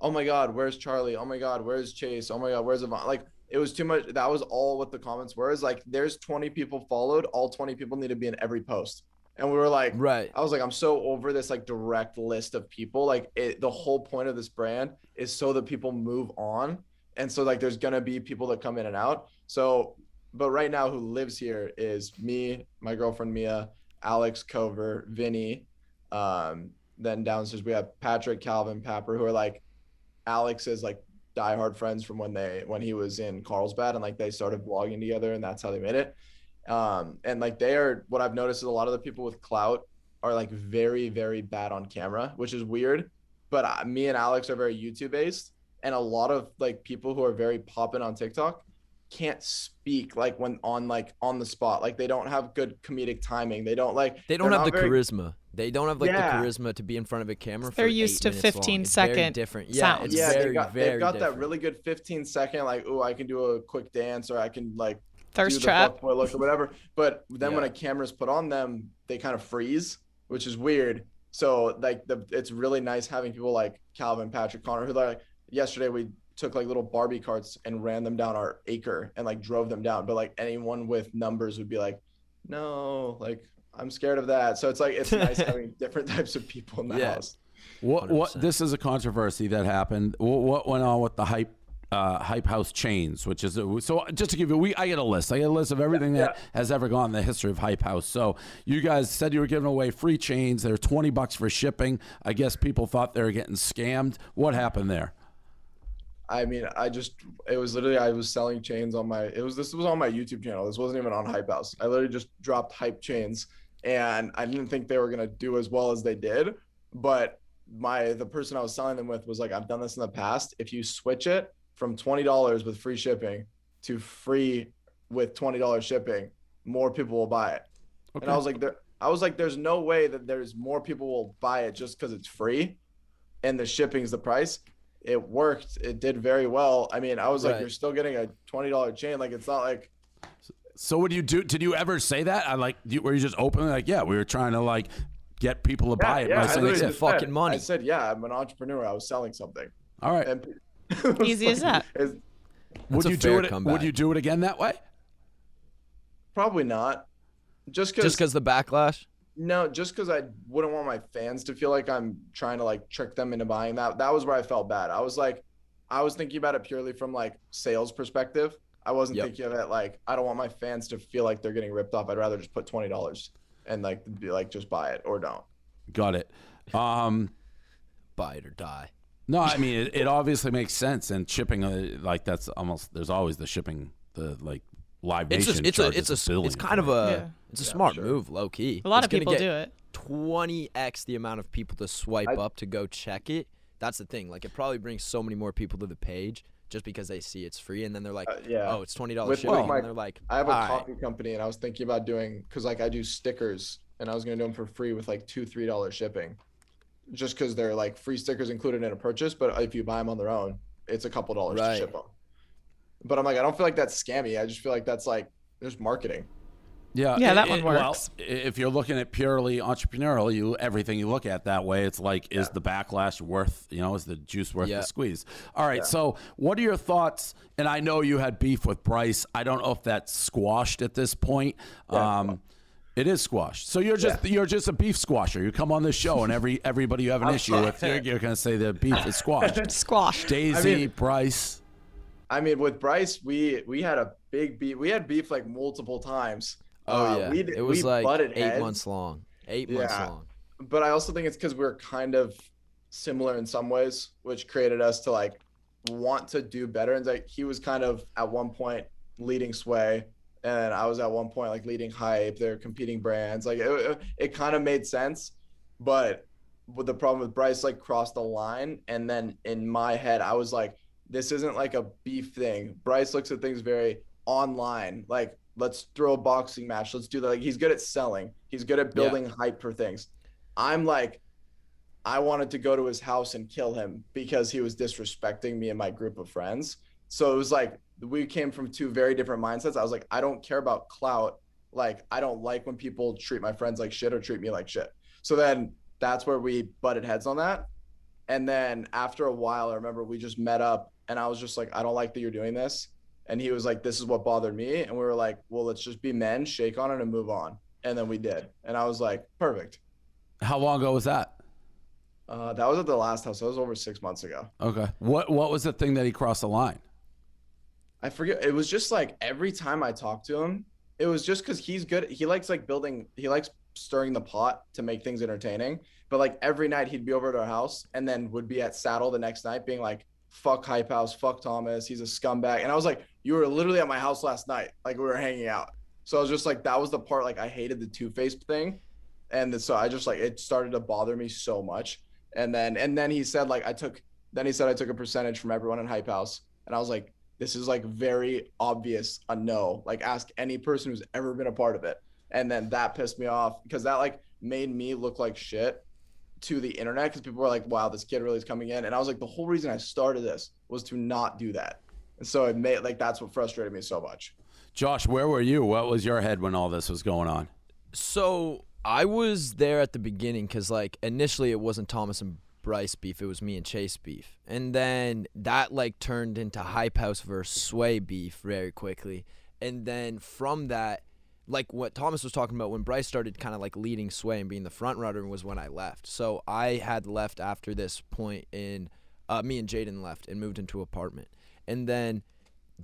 oh my God, where's Charli? Oh my God, where's Chase? Oh my God, where's Avani? Like it was too much. That was all what the comments were. Is like there's twenty people followed. All twenty people need to be in every post. And we were like, right. I was like, I'm so over this like direct list of people. Like it, the whole point of this brand is so that people move on. And so like there's gonna be people that come in and out. So. But right now who lives here is me, my girlfriend Mia, Alex, Cover, Vinny. Um, then downstairs we have Patrick, Calvin, Papper, who are like Alex's like diehard friends from when they when he was in Carlsbad, and like they started vlogging together and that's how they made it. Um, and like they are, what I've noticed is a lot of the people with clout are like very, very bad on camera, which is weird. But I, me and Alex are very YouTube based, and a lot of like people who are very poppin' on TikTok can't speak like when on like on the spot. Like they don't have good comedic timing. They don't like they don't have the very... charisma. They don't have like yeah. the charisma to be in front of a camera. They're for used to fifteen second different. Yeah, sounds. It's yeah, very, they've got, very they've got that really good fifteen second. Like, oh, I can do a quick dance, or I can like thirst trap or whatever. But then yeah. when a camera's put on them, they kind of freeze, which is weird. So like the it's really nice having people like Calvin, Patrick, Connor, who like yesterday we took like little Barbie carts and ran them down our acre and like drove them down. But like anyone with numbers would be like, no, like I'm scared of that. So it's like, it's nice having different types of people in the yeah. house. What, what, this is a controversy that happened. What, what went on with the hype, uh, hype house chains, which is, a, so just to give you, we, I get a list, I get a list of everything yeah, that yeah. has ever gone in the history of Hype House. So you guys said you were giving away free chains. They're twenty bucks for shipping. I guess people thought they were getting scammed. What happened there? I mean, I just, it was literally, I was selling chains on my, it was, this was on my YouTube channel. This wasn't even on Hype House. I literally just dropped hype chains, and I didn't think they were going to do as well as they did. But my, the person I was selling them with was like, I've done this in the past. If you switch it from twenty dollars with free shipping to free with twenty dollars shipping, more people will buy it. Okay. And I was like, there, I was like, there's no way that there's more people will buy it just because it's free and the shipping's the price. It worked. It did very well. I mean, I was right. like, you're still getting a twenty dollar chain. Like, it's not like. So what do you do? Did you ever say that? I like, were you just openly like, yeah, we were trying to like get people to yeah, buy it. Yeah, I said, it's just fucking said, money. I said, yeah, I'm an entrepreneur. I was selling something. All right. And easy like, as that. Would you do it? Comeback. Would you do it again that way? Probably not. Just because. Just because the backlash. No, just because I wouldn't want my fans to feel like I'm trying to like trick them into buying that. That was where I felt bad. I was like, I was thinking about it purely from like sales perspective. I wasn't yep. thinking of it like, I don't want my fans to feel like they're getting ripped off. I'd rather just put twenty dollars and like be like, just buy it or don't. Got it. Um, buy it or die. No, I mean, it, it obviously makes sense. And shipping, uh, like that's almost, there's always the shipping, the like, Live Nation it's just, it's a it's a billion, it's kind right? of a yeah. it's a yeah, smart sure. move, low key. A lot it's of people do it. twenty x the amount of people to swipe I, up to go check it. That's the thing. Like it probably brings so many more people to the page just because they see it's free, and then they're like, uh, yeah. oh, it's twenty dollars shipping. Well, and they're like, I have a coffee right. company, and I was thinking about doing because like I do stickers, and I was gonna do them for free with like two three dollars shipping, just because they're like free stickers included in a purchase. But if you buy them on their own, it's a couple dollars right. to ship them. But I'm like, I don't feel like that's scammy. I just feel like that's like, there's marketing. Yeah, yeah, that it, one works. Well, if you're looking at purely entrepreneurial, you everything you look at that way, it's like, yeah. is the backlash worth, you know, is the juice worth yeah. the squeeze? All right, yeah. so what are your thoughts? And I know you had beef with Bryce. I don't know if that's squashed at this point. Yeah. Um, it is squashed. So you're just yeah. you're just a beef squasher. You come on this show and every everybody you have an issue with, you're, you're going to say the beef is squashed. Squashed. Daisy, I mean, Bryce. I mean, with Bryce, we we had a big beef. We had beef like multiple times. Oh, uh, yeah. We, it was we like butted eight heads. months long. Eight yeah. months long. But I also think it's because we we're kind of similar in some ways, which created us to like want to do better. And like he was kind of at one point leading Sway, and I was at one point like leading Hype. They're competing brands. Like it, it kind of made sense. But with the problem with Bryce, like crossed the line. And then in my head, I was like, this isn't like a beef thing. Bryce looks at things very online. Like, let's throw a boxing match. Let's do that. Like, he's good at selling. He's good at building yeah. hype for things. I'm like, I wanted to go to his house and kill him because he was disrespecting me and my group of friends. So it was like, we came from two very different mindsets. I was like, I don't care about clout. Like, I don't like when people treat my friends like shit or treat me like shit. So then that's where we butted heads on that. And then after a while, I remember we just met up. And I was just like, I don't like that you're doing this. And he was like, this is what bothered me. And we were like, well, let's just be men, shake on it and move on. And then we did. And I was like, perfect. How long ago was that? Uh, that was at the last house. That was over six months ago. Okay. What What was the thing that he crossed the line? I forget. It was just like every time I talked to him, it was just because he's good. He likes like building. He likes stirring the pot to make things entertaining. But like every night he'd be over at our house and then would be at Saddle the next night being like, fuck Hype House, fuck Thomas, he's a scumbag. And I was like, you were literally at my house last night. Like we were hanging out. So I was just like, that was the part, like I hated the two-faced thing. And so I just like, it started to bother me so much. And then, and then he said like, I took, then he said, I took a percentage from everyone in Hype House. And I was like, this is like very obvious a no. Like ask any person who's ever been a part of it. And then that pissed me off because that like made me look like shit to the internet because people were like, wow, this kid really is coming in. And I was like, the whole reason I started this was to not do that. And so it made like, that's what frustrated me so much. Josh, where were you? What was your head when all this was going on? So I was there at the beginning because like initially it wasn't Thomas and Bryce beef, it was me and Chase beef, and then that like turned into Hype House versus Sway beef very quickly. And then from that, like what Thomas was talking about, when Bryce started kind of like leading Sway and being the front runner was when I left. So I had left after this point in uh, me and Jaden left and moved into an apartment, and then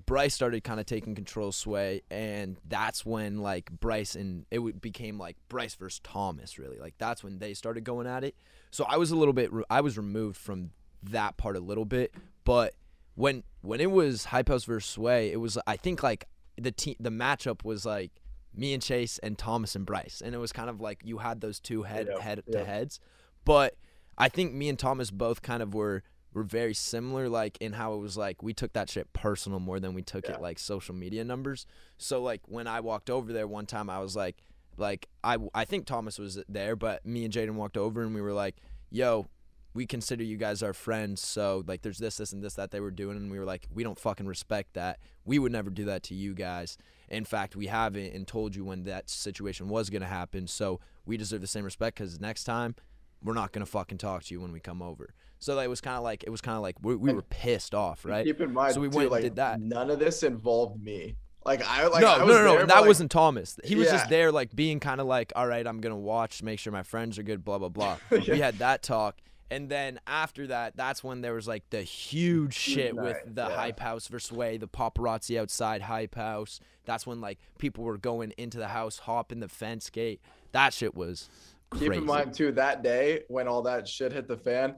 Bryce started kind of taking control of Sway, and that's when like Bryce and it became like Bryce versus Thomas really. Like that's when they started going at it. So I was a little bit I was removed from that part a little bit, but when when it was Hype House versus Sway, it was I think like the team the matchup was like me and Chase and Thomas and Bryce, and it was kind of like you had those two head yeah, head yeah. to heads. But I think me and Thomas both kind of were were very similar, like in how it was like we took that shit personal more than we took yeah. it like social media numbers. So like when I walked over there one time, I was like. Like, I, I think Thomas was there, but me and Jaden walked over and we were like, yo, we consider you guys our friends. So, like, there's this, this, and this that they were doing. And we were like, we don't fucking respect that. We would never do that to you guys. In fact, we haven't and told you when that situation was going to happen. So, we deserve the same respect because next time, we're not going to fucking talk to you when we come over. So, that was kind of like, it was kind of like we, we were pissed off, right? Keep in mind, so we went too, like, and did that. None of this involved me. Like I like no I was no no, there, no. that like, wasn't Thomas. He was yeah. just there like being kind of like, all right, I'm gonna watch, make sure my friends are good, blah blah blah. yeah. We had that talk, and then after that, that's when there was like the huge shit night. with the yeah. Hype House versus Sway, the paparazzi outside Hype House. That's when like people were going into the house, hopping the fence gate. That shit was crazy. Keep in mind too, that day when all that shit hit the fan,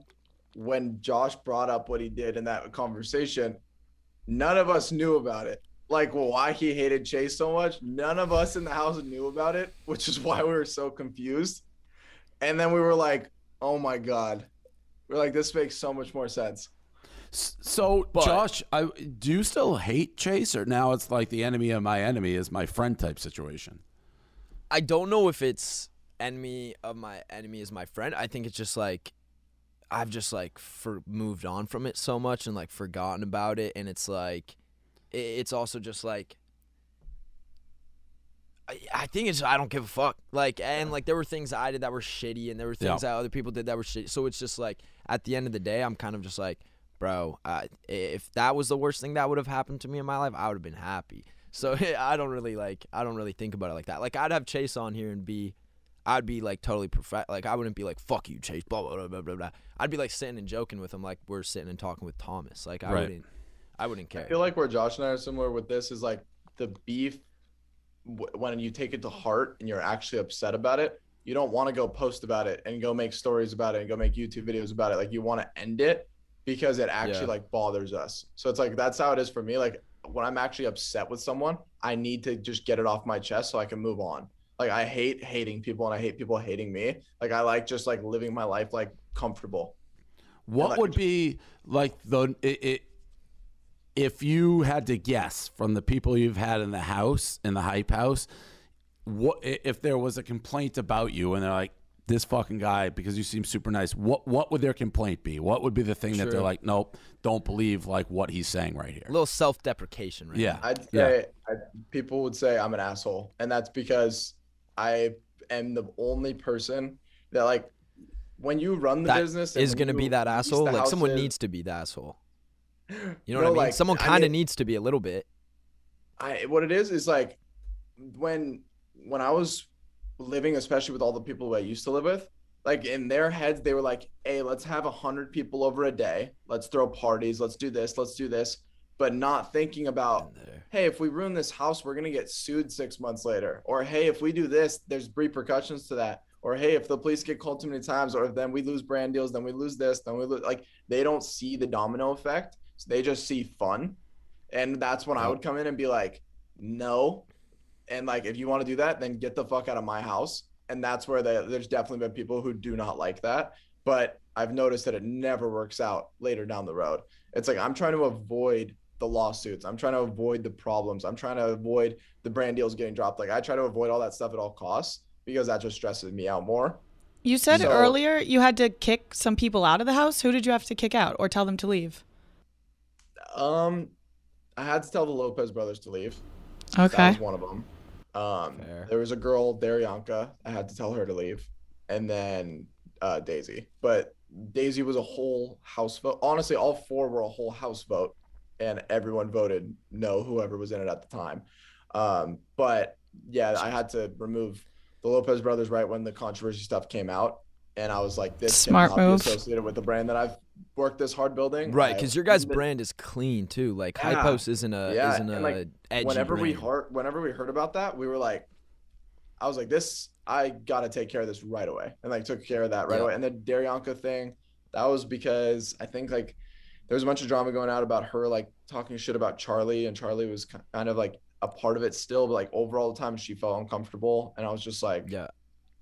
when Josh brought up what he did in that conversation, none of us knew about it. Like why he hated Chase so much. None of us in the house knew about it, which is why we were so confused. And then we were like, oh my God. We're like, this makes so much more sense. So but, Josh, I, do you still hate Chase, or now it's like the enemy of my enemy is my friend type situation? I don't know if it's enemy of my enemy is my friend. I think it's just like, I've just like for moved on from it so much and like forgotten about it. And it's like, it's also just like I, I think it's I don't give a fuck. Like and like there were things I did that were shitty, and there were things yeah. that other people did that were shitty. So it's just like at the end of the day, I'm kind of just like, bro, uh, if that was the worst thing that would have happened to me in my life, I would have been happy. So I don't really like I don't really think about it like that. Like I'd have Chase on here and be, I'd be like totally perfect. Like I wouldn't be like fuck you, Chase. Blah blah blah blah blah. I'd be like sitting and joking with him, like we're sitting and talking with Thomas. Like I right. wouldn't. I wouldn't care. I feel like where Josh and I are similar with this is like the beef, w when you take it to heart and you're actually upset about it, you don't want to go post about it and go make stories about it and go make YouTube videos about it. Like you want to end it because it actually yeah. like bothers us. So it's like, that's how it is for me. Like when I'm actually upset with someone, I need to just get it off my chest so I can move on. Like I hate hating people and I hate people hating me. Like I like just like living my life like comfortable. What like, would be like the, it, it if you had to guess from the people you've had in the house, in the Hype House, what if there was a complaint about you and they're like, this fucking guy, because you seem super nice, what what would their complaint be? What would be the thing sure. that they're like, nope, don't believe like what he's saying right here? A little self-deprecation, right? Yeah. I'd say yeah. I, people would say I'm an asshole. And that's because I am the only person that like, when you run the that business- is gonna be that asshole? Like someone in, needs to be the asshole. You know no, what I mean? Like, someone kind of I mean, needs to be a little bit. I what it is is like when when I was living, especially with all the people who I used to live with, like in their heads they were like, "Hey, let's have a hundred people over a day. Let's throw parties. Let's do this. Let's do this." But not thinking about, "Hey, if we ruin this house, we're gonna get sued six months later." Or, "Hey, if we do this, there's repercussions to that." Or, "Hey, if the police get called too many times, or then we lose brand deals, then we lose this, then we lose." Like they don't see the domino effect. So they just see fun. And that's when I would come in and be like, no. And like, if you want to do that, then get the fuck out of my house. And that's where they, there's definitely been people who do not like that. But I've noticed that it never works out later down the road. It's like, I'm trying to avoid the lawsuits. I'm trying to avoid the problems. I'm trying to avoid the brand deals getting dropped. Like, I try to avoid all that stuff at all costs because that just stresses me out more. You said so, earlier you had to kick some people out of the house. Who did you have to kick out or tell them to leave? Um, I had to tell the Lopez brothers to leave. Okay. That was one of them. Um, Fair. There was a girl, Daryanka. I had to tell her to leave. And then uh, Daisy. But Daisy was a whole house vote. Honestly, all four were a whole house vote. And everyone voted no, whoever was in it at the time. Um, but yeah, I had to remove the Lopez brothers right when the controversy stuff came out. And I was like, this cannot be associated with the brand that I've worked this hard building. Right, because your guys' brand is clean too. Like, yeah. Hype House isn't a yeah. isn't and a like, edgy whenever brand. we heard whenever we heard about that, we were like, I was like, this, I gotta take care of this right away, and like took care of that right yeah. away. And the Daryanka thing, that was because I think like there was a bunch of drama going out about her like talking shit about Charli, and Charli was kind of like a part of it still, but like overall the time she felt uncomfortable, and I was just like, yeah.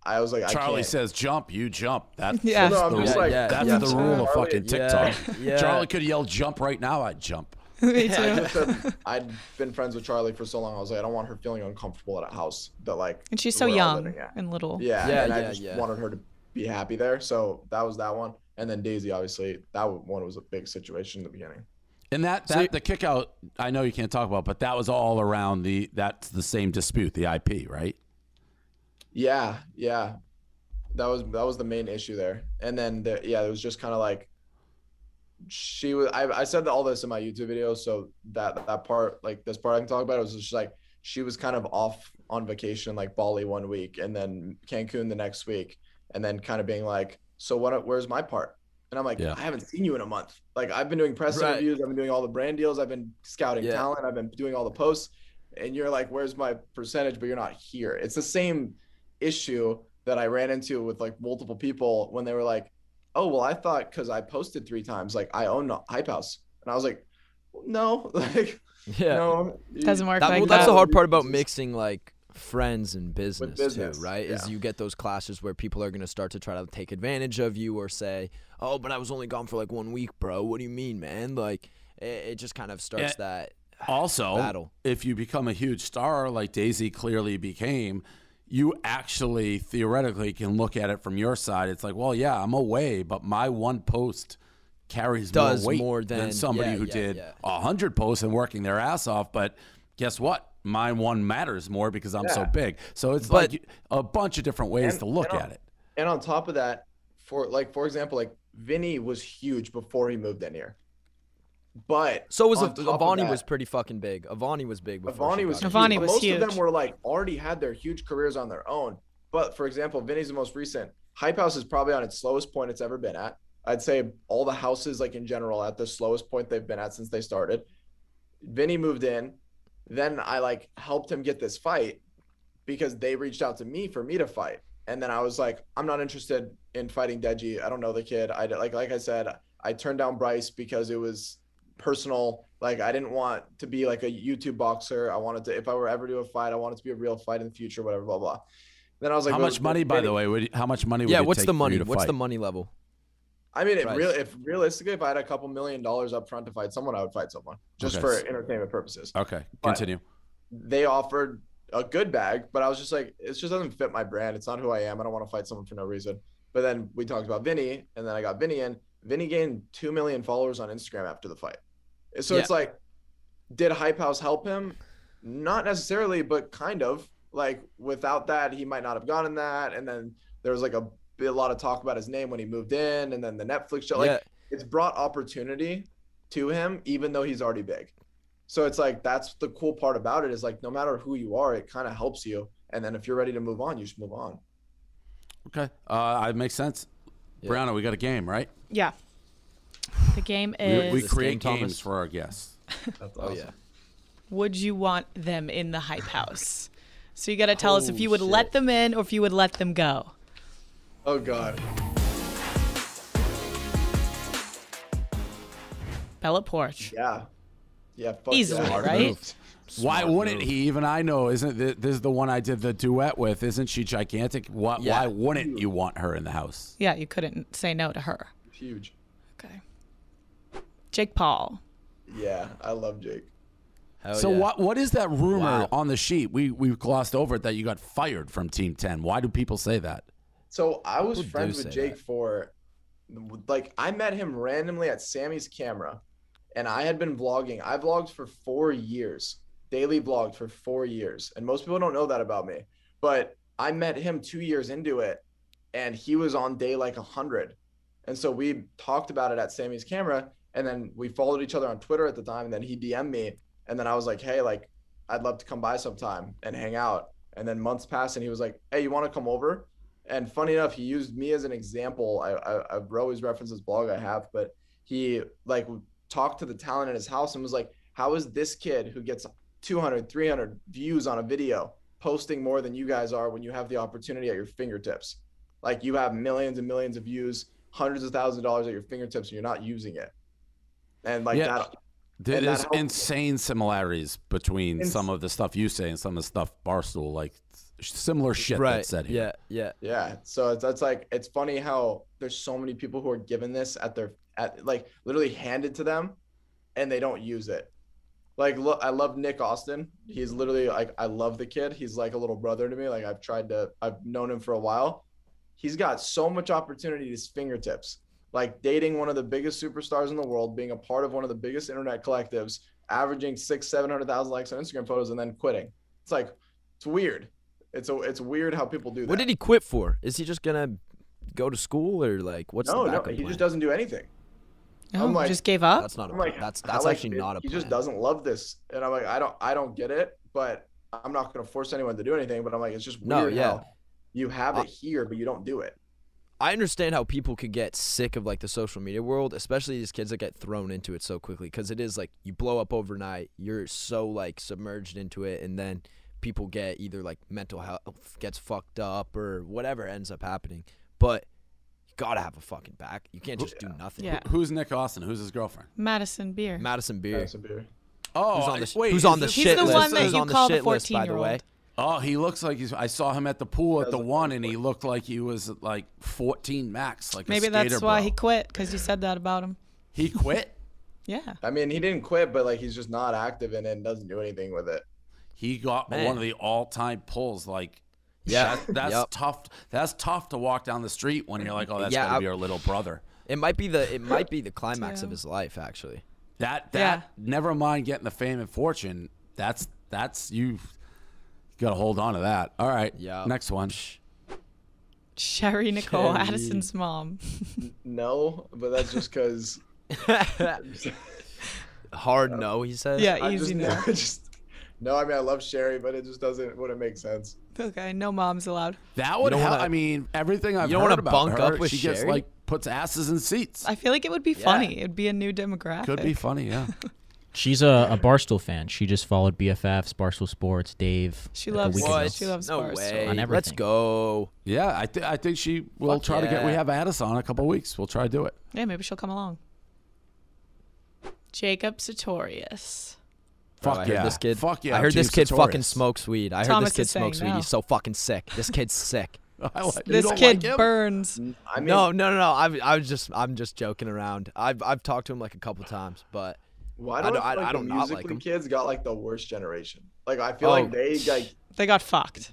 I was like, Charli I says jump, you jump. That's yeah. the, no, like, yeah, that's yeah, the yeah. rule of fucking TikTok. Yeah. Yeah. Charli could yell jump right now, I'd jump. Me too. I just, uh, I'd been friends with Charli for so long. I was like, I don't want her feeling uncomfortable at a house that like. And she's so young and little. Yeah, yeah. And yeah, I just yeah. wanted her to be happy there. So that was that one. And then Daisy, obviously, that one was a big situation in the beginning. And that, that so, the kick out, I know you can't talk about, but that was all around the that's the same dispute, the I P, right? Yeah, yeah, that was that was the main issue there. And then the, yeah, it was just kind of like she was. I I said all this in my YouTube video, so that that part, like this part I can talk about, it was just like she was kind of off on vacation, like Bali one week and then Cancun the next week, and then kind of being like, so what? Where's my part? And I'm like, yeah. I haven't seen you in a month. Like I've been doing press right. interviews, I've been doing all the brand deals, I've been scouting yeah. talent, I've been doing all the posts, and you're like, where's my percentage? But you're not here. It's the same issue that I ran into with like multiple people when they were like, oh, well, I thought because I posted three times, like I own Hype House. And I was like, no, like, yeah, no, doesn't work. That, like well, that's that. the hard part about mixing like friends and business, with business. too, right? Yeah. Is you get those clashes where people are going to start to try to take advantage of you or say, oh, but I was only gone for like one week, bro. What do you mean, man? Like, it, it just kind of starts yeah. that also battle. If you become a huge star like Daisy clearly became, you actually theoretically can look at it from your side. It's like, well, yeah, I'm away, but my one post carries Does more weight more than, than somebody yeah, who yeah, did a yeah. hundred posts and working their ass off. But guess what? My one matters more because I'm yeah. so big. So it's but, like a bunch of different ways and, to look on, at it. And on top of that, for like, for example, like Vinny was huge before he moved in here. But so was Avani that, was pretty fucking big. Avani was big. Before Avani was huge. Avani was Most huge. of them were like already had their huge careers on their own. But for example, Vinny's the most recent. Hype House is probably on its slowest point it's ever been at. I'd say all the houses like in general at the slowest point they've been at since they started. Vinny moved in. Then I like helped him get this fight because they reached out to me for me to fight. And then I was like, I'm not interested in fighting Deji. I don't know the kid. I like like I said, I turned down Bryce because it was personal. Like I didn't want to be like a YouTube boxer. I wanted to, if I were ever to do a fight, I wanted to be a real fight in the future, whatever, blah, blah. Then I was like, how much money, by the way, would you, how much money? Would yeah. What's the money? What's the money level? I mean, it really, if realistically, if I had a couple million dollars up front to fight someone, I would fight someone just for entertainment purposes. Okay. Continue. But they offered a good bag, but I was just like, it just doesn't fit my brand. It's not who I am. I don't want to fight someone for no reason. But then we talked about Vinny, and then I got Vinny in. Vinny gained two million followers on Instagram after the fight. So yeah. it's like, did Hype House help him? Not necessarily, but kind of. Like, without that, he might not have gotten that. And then there was like a, a lot of talk about his name when he moved in, and then the Netflix show. Like, yeah. it's brought opportunity to him, even though he's already big. So it's like, that's the cool part about it is like, no matter who you are, it kind of helps you. And then if you're ready to move on, you should move on. Okay. Uh, it makes sense. Yeah. Brianna, we got a game, right? Yeah. The game is... We, we create game, games for our guests. That's awesome. Oh, yeah. Would you want them in the Hype House? So you got to tell oh, us if you would shit. let them in or if you would let them go. Oh, God. Bella Porch. Yeah. Yeah, fuck Easily, yeah. right? Why Smart wouldn't move. he? Even I know, isn't this, this is the one I did the duet with? Isn't she gigantic? Why, yeah. why wouldn't you want her in the house? Yeah, you couldn't say no to her. Huge. Okay. Jake Paul. Yeah, I love Jake. Hell so yeah. what what is that rumor wow. on the sheet? We we glossed over it that you got fired from Team ten. Why do people say that? So I was people friends with Jake that. for, like, I met him randomly at Sammy's Camera, and I had been vlogging. I vlogged for four years, daily vlogged for four years. And most people don't know that about me, but I met him two years into it, and he was on day like a hundred. And so we talked about it at Sammy's Camera, and then we followed each other on Twitter at the time, and then he D M'd me. And then I was like, hey, like, I'd love to come by sometime and hang out. And then months passed, and he was like, hey, you want to come over? And funny enough, he used me as an example. I, I, I've always referenced this blog I have, but he like talked to the talent in his house and was like, how is this kid who gets two hundred, three hundred views on a video posting more than you guys are when you have the opportunity at your fingertips? Like, you have millions and millions of views, hundreds of thousands of dollars at your fingertips, and you're not using it. And like yeah. that. There's insane similarities between Ins some of the stuff you say and some of the stuff Barstool, like similar shit right. that's said here. Yeah, yeah, yeah. So that's like, it's funny how there's so many people who are given this at their, at like literally handed to them, and they don't use it. Like, look, I love Nick Austin. He's literally like, I love the kid. He's like a little brother to me. Like, I've tried to, I've known him for a while. He's got so much opportunity at his fingertips. Like, dating one of the biggest superstars in the world, being a part of one of the biggest internet collectives, averaging six, seven hundred thousand likes on Instagram photos, and then quitting. It's like, it's weird. It's a, it's weird how people do that. What did he quit for? Is he just gonna go to school, or like, what's no, the backup no? He plan? Just doesn't do anything. No, I'm like, just gave up. That's not. A, like, that's that's like, actually it, not a. He plan. Just doesn't love this, and I'm like, I don't, I don't get it. But I'm not gonna force anyone to do anything. But I'm like, it's just weird no, yeah. how you have it here, but you don't do it. I understand how people could get sick of like the social media world, especially these kids that get thrown into it so quickly, because it is like you blow up overnight, you're so like submerged into it, and then people get either like mental health gets fucked up or whatever ends up happening. But you gotta have a fucking back. You can't just yeah. do nothing. Yeah. Who's Nick Austin? Who's his girlfriend? Madison Beer. Madison Beer. Madison Beer. Oh, who's on the, wait, who's on the shit list? He's the one that you call the fourteen-year-old. Oh, he looks like he's. I saw him at the pool at the one, and he looked like he was like fourteen max. Like maybe a that's why bro. He quit, because you said that about him. He quit. Yeah. I mean, he didn't quit, but like he's just not active in it and doesn't do anything with it. He got Man. one of the all-time pulls. Like, yeah, that, that's yep. tough. That's tough to walk down the street when you're like, oh, that's yeah, gotta I, be our little brother. It might be the. It might be the climax yeah. of his life, actually. That that yeah. never mind getting the fame and fortune. That's that's you. Got to hold on to that. All right. Yeah. Next one. Sherry Nicole Sherry. Addison's mom. No, but that's just because. Hard no, he said. Yeah, I easy just, no. Just, no, I mean, I love Sherry, but it just doesn't wouldn't make sense. Okay, no mom's allowed. That would help. I mean, everything I've you don't heard about bunk her, up with she Sherry? Gets like puts asses in seats. I feel like it would be yeah. funny. It'd be a new demographic. Could be funny, yeah. She's a, a Barstool fan. She just followed B F Fs, Barstool Sports, Dave. She loves what? She loves no Barstool. Way. On everything. Let's go. Yeah, I, th I think she will Fuck try yeah. to get. We have Addison on in a couple of weeks. We'll try to do it. Yeah, maybe she'll come along. Jacob Sartorius. Fuck oh, yeah, this kid. Fuck yeah. I heard James this kid Sartorius. Fucking smokes weed. I Thomas heard this kid smokes no. weed. He's so fucking sick. This kid's sick. Like, this kid like burns. I mean, no, no, no, no. I, I was just, I'm just joking around. I've, I've talked to him like a couple times, but. Why don't I, like I, I don't the Musical.ly like kids got like the worst generation? Like I feel oh, like they like they got fucked.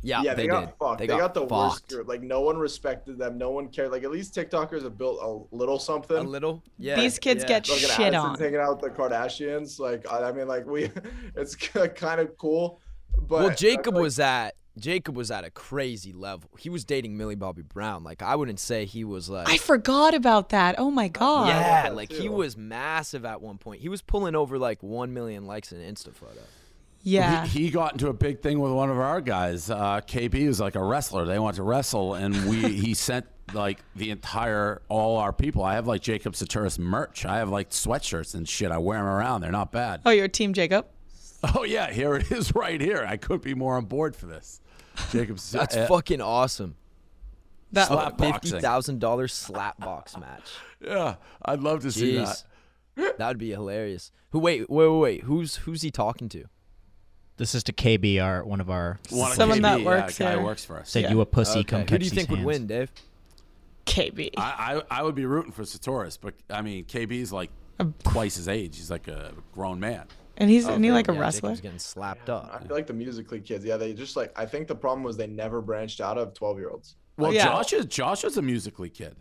Yeah, yeah, they, they got did. fucked. They, they got, got the fucked. worst group. Like no one respected them. No one cared. Like at least TikTokers have built a little something. A little. Yeah. These kids yeah. get Look, shit on. Hanging out with the Kardashians. Like I, I mean, like we, it's kind of cool. But well, Jacob like, was at Jacob was at a crazy level. He was dating Millie Bobby Brown. Like I wouldn't say he was like. I forgot about that. Oh my god. Yeah, like too. He was massive at one point. He was pulling over like one million likes in an Insta photo. Yeah. He, he got into a big thing with one of our guys. Uh, K B was like a wrestler. They wanted to wrestle, and we he sent like the entire all our people. I have like Jacob Sartorius merch. I have like sweatshirts and shit. I wear them around. They're not bad. Oh, you're Team Jacob. Oh yeah, here it is right here. I could be more on board for this. Jacob's That's uh, fucking awesome. That slap fifty thousand dollar slap box match. Yeah, I'd love to Jeez. see that. That would be hilarious. Who wait, wait, wait, wait. Who's who's he talking to? This is to K B, our one of our one someone K B, that works yeah, here. Works for us. Said yeah. you a pussy. Okay. Come catch Who do you think would hands. win, Dave? K B. I, I I would be rooting for Sartorius, but I mean K B's like twice his age. He's like a grown man. And he's oh, isn't he like yeah, a wrestler? Jacob's getting slapped yeah. up. I feel like the Music League kids, yeah, they just like I think the problem was they never branched out of twelve-year-olds. Well, like, yeah. Josh is Josh is a Music League kid.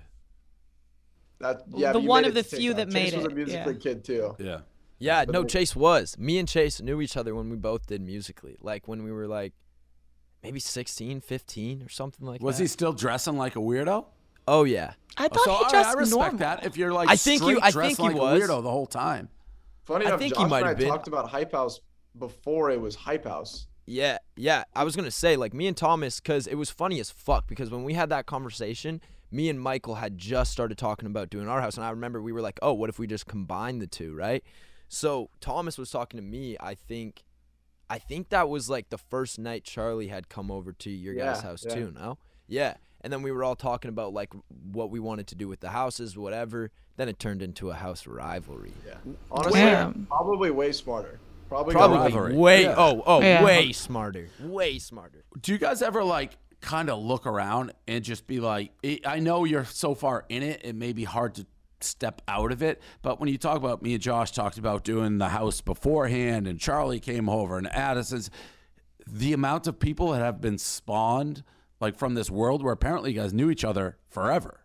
That yeah, the one of the few that made it. Chase was a Music yeah. League kid too. Yeah. Yeah, no, Chase was. Me and Chase knew each other when we both did Music League. Like when we were like maybe sixteen, fifteen or something like was that. Was he still dressing like a weirdo? Oh yeah. I thought so, he dressed I, I respect normal. that if you're like I think you I think he like was a weirdo the whole time. Funny enough, I think Josh he might and have I been. talked about Hype House before it was Hype House. Yeah, yeah. I was going to say, like, me and Thomas, because it was funny as fuck, because when we had that conversation, me and Michael had just started talking about doing our house, and I remember we were like, oh, what if we just combine the two, right? So Thomas was talking to me, I think, I think that was, like, the first night Charli had come over to your yeah, guys' house, yeah. too, no? Yeah. And then we were all talking about, like, what we wanted to do with the houses, whatever. Then it turned into a house rivalry. Yeah. Honestly, Damn. probably way smarter. Probably, probably way, yeah. oh, oh, yeah. way smarter. Way smarter. Do you guys ever, like, kind of look around and just be like, I know you're so far in it, it may be hard to step out of it, but when you talk about me and Josh talked about doing the house beforehand and Charli came over and Addison's, the amount of people that have been spawned like from this world where apparently you guys knew each other forever.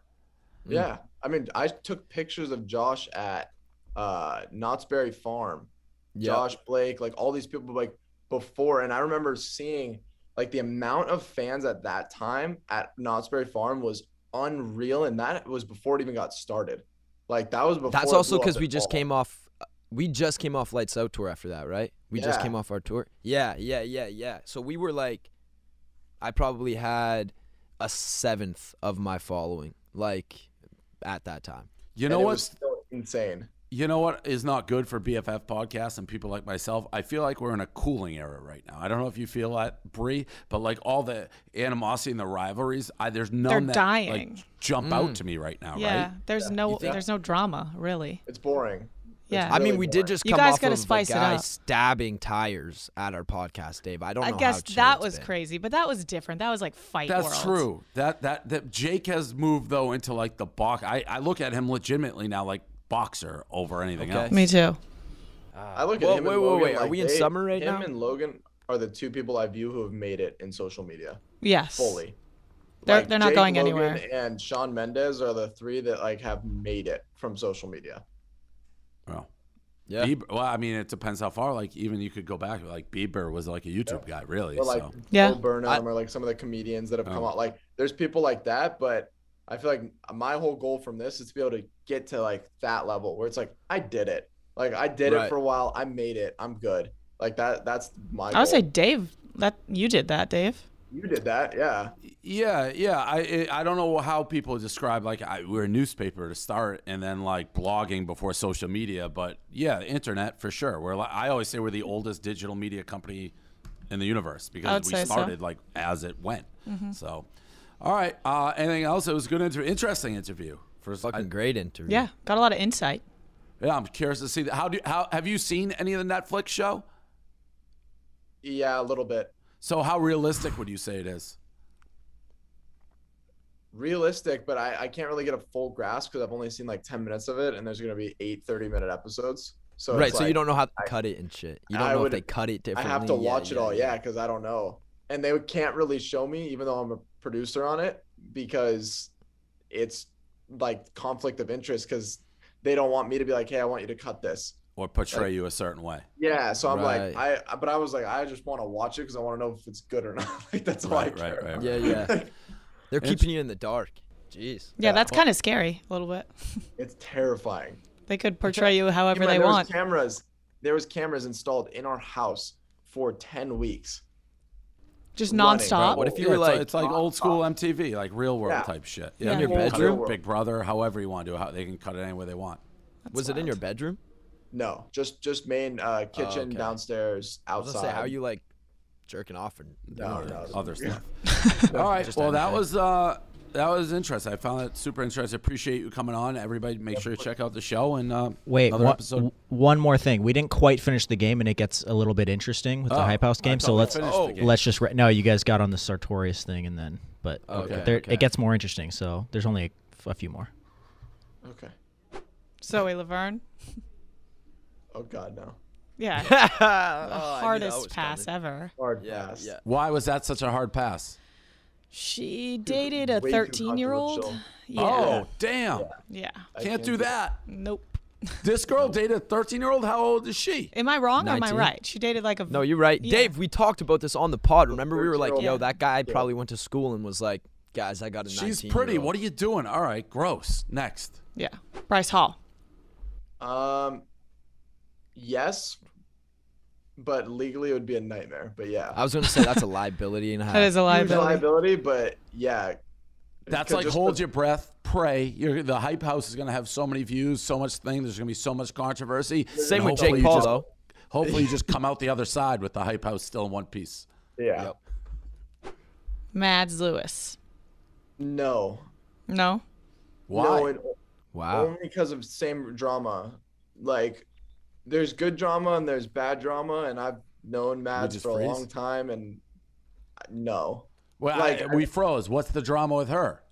Yeah. I mean, I took pictures of Josh at uh, Knott's Berry Farm, yep. Josh Blake, like all these people like before. And I remember seeing like the amount of fans at that time at Knott's Berry Farm was unreal. And that was before it even got started. Like that was before. That's also because we just fall. came off. We just came off Lights Out tour after that, right? We yeah. just came off our tour. Yeah, yeah, yeah, yeah. So we were like, I probably had a seventh of my following, like at that time. You know what's so insane? You know what is not good for B F F podcasts and people like myself? I feel like we're in a cooling era right now. I don't know if you feel that, Bree, but like all the animosity and the rivalries, I, there's none They're that dying. Like, jump mm. out to me right now. Yeah, right? There's yeah. no, there's no drama really. It's boring. Yeah, I mean, we did just come off of a guy stabbing tires at our podcast, Dave. I don't know how true it's been. I guess that was crazy, but that was different. That was like Fight World. That's true. That that that Jake has moved though into like the box. I I look at him legitimately now like boxer over anything else. Me too. Uh, I look at him. Wait, wait, wait. Are we in summer right now? Him and Logan are the two people I view who have made it in social media. Yes. Fully. They're they're not going anywhere. And Sean Mendez are the three that like have made it from social media. Well, yeah. Bieber, well, I mean, it depends how far. Like, even you could go back. Like, Bieber was like a YouTube yeah. guy, really. Or like, so. yeah. Bo Burnham I, or like some of the comedians that have oh. come out. Like, there's people like that. But I feel like my whole goal from this is to be able to get to like that level where it's like, I did it. Like, I did right. it for a while. I made it. I'm good. Like that. That's my. I goal. would say, Dave, that you did that, Dave. You did that, yeah. Yeah, yeah. I I don't know how people describe, like, I, we're a newspaper to start and then, like, blogging before social media. But, yeah, internet for sure. We're like, I always say we're the oldest digital media company in the universe because we started, so. like, as it went. Mm-hmm. So, all right. Uh, anything else? It was a good, inter interesting interview. For a fucking I, great interview. Yeah, got a lot of insight. Yeah, I'm curious to see. That. How do how Have you seen any of the Netflix show? Yeah, a little bit. So how realistic would you say it is? Realistic, but I, I can't really get a full grasp because I've only seen like ten minutes of it, and there's going to be eight thirty-minute episodes. So right, so like, you don't know how to cut I, it and shit. You don't I know would, if they cut it differently. I have to yeah, watch yeah, it all, yeah, because yeah, I don't know. And they can't really show me, even though I'm a producer on it, because it's like conflict of interest because they don't want me to be like, hey, I want you to cut this. Or portray like, you a certain way. Yeah, so I'm right. like, I. But I was like, I just want to watch it because I want to know if it's good or not. Like that's right, all I care. Right, right, yeah, yeah. They're keeping you in the dark. Jeez. Yeah, yeah. That's kind of scary a little bit. It's terrifying. They could portray you however yeah, they there want. Was cameras. There was cameras installed in our house for ten weeks. Just nonstop. What if you yeah, were like, it's like old school M T V, like real world yeah. type shit. Yeah, yeah. In your bedroom, Big Brother, however you want to do it. They can cut it any way they want. That's was wild. It in your bedroom? No, just just main uh, kitchen, oh, okay. downstairs, outside. I was gonna say, how are you like jerking off and no, no, other stuff? All right, just well that was uh, that was interesting. I found that super interesting. Appreciate you coming on. Everybody, make sure to check out the show and uh, wait. Another one, episode. one more thing, we didn't quite finish the game, and it gets a little bit interesting with oh, the Hype House game. So let's oh, let's just re no, you guys got on the Sartorius thing, and then but, okay, but there, okay. it gets more interesting. So there's only a, a few more. Okay. Zoe Laverne. Oh, God, no. Yeah. The oh, hardest pass coming. ever. Hard yeah, pass. Yeah. Why was that such a hard pass? She dated a thirteen-year-old. Yeah. Oh, damn. Yeah. yeah. Can't do that. Nope. This girl dated a thirteen-year-old. How old is she? Am I wrong nineteen? Or am I right? She dated like a... No, you're right. Yeah. Dave, we talked about this on the pod. Remember, we were like, yo, that guy yeah. probably went to school and was like, guys, I got a nineteen-year-old. She's pretty. What are you doing? All right, gross. Next. Yeah. Bryce Hall. Um... Yes, but legally it would be a nightmare. But yeah, I was going to say that's a liability. And that is a liability. liability, but yeah, that's like hold your breath, pray. You're, the Hype House is going to have so many views, so much thing. There's going to be so much controversy. Same with Jake Paul, though. Hopefully, you just come out the other side with the Hype House still in one piece. Yeah. Yep. Mads Lewis. No. No. Why? No, it, wow. Only because of same drama, like. There's good drama and there's bad drama, and I've known Mads for freeze? a long time, and no. Well, like, I, we I, froze. What's the drama with her?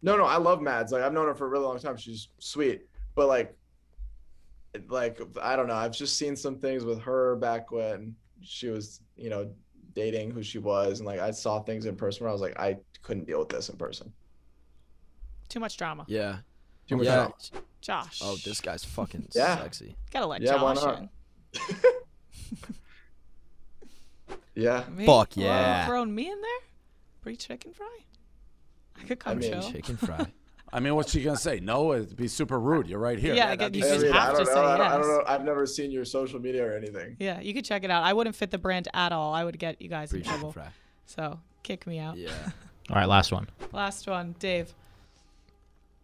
No, no, I love Mads. Like, I've known her for a really long time. She's sweet, but like, like I don't know. I've just seen some things with her back when she was, you know, dating who she was, and like I saw things in person where I was like, I couldn't deal with this in person. Too much drama. Yeah. Too much yeah. drama. Josh. Oh, this guy's fucking yeah. sexy. Gotta let yeah, Josh why not? in. yeah. Me? Fuck yeah. Throwing me in there? Pretty chicken fry? I could come I mean, show. Chicken fry. I mean, what's she gonna say? No, it'd be super rude. You're right here. Yeah, yeah I, you just have I don't to know. Say I don't, yes. I don't know. I've never seen your social media or anything. Yeah, you could check it out. I wouldn't fit the brand at all. I would get you guys Pretty in trouble. Fry. So kick me out. Yeah. All right, last one. Last one, Dave.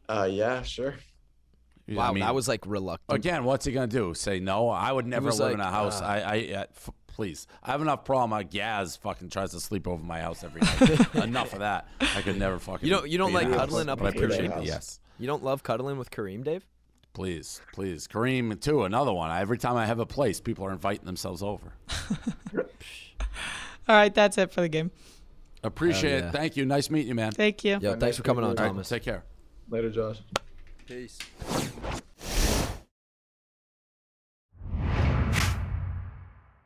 Uh, yeah, sure. You wow, I mean, that was like reluctant. Again, what's he gonna do? Say no? I would never live like, in a house. Uh, I, I, uh, f please. I have enough problem. My Gaz fucking tries to sleep over my house every night. Enough of that. I could never fucking. You don't, you don't like cuddling house, up with Kareem? Yes. You don't love cuddling with Kareem, Dave? Please, please, Kareem too. Another one. Every time I have a place, people are inviting themselves over. All right, that's it for the game. Appreciate oh, yeah. it. Thank you. Nice meeting you, man. Thank you. Yeah, thanks for coming on, Thomas. Right, take care. Later, Josh. Peace.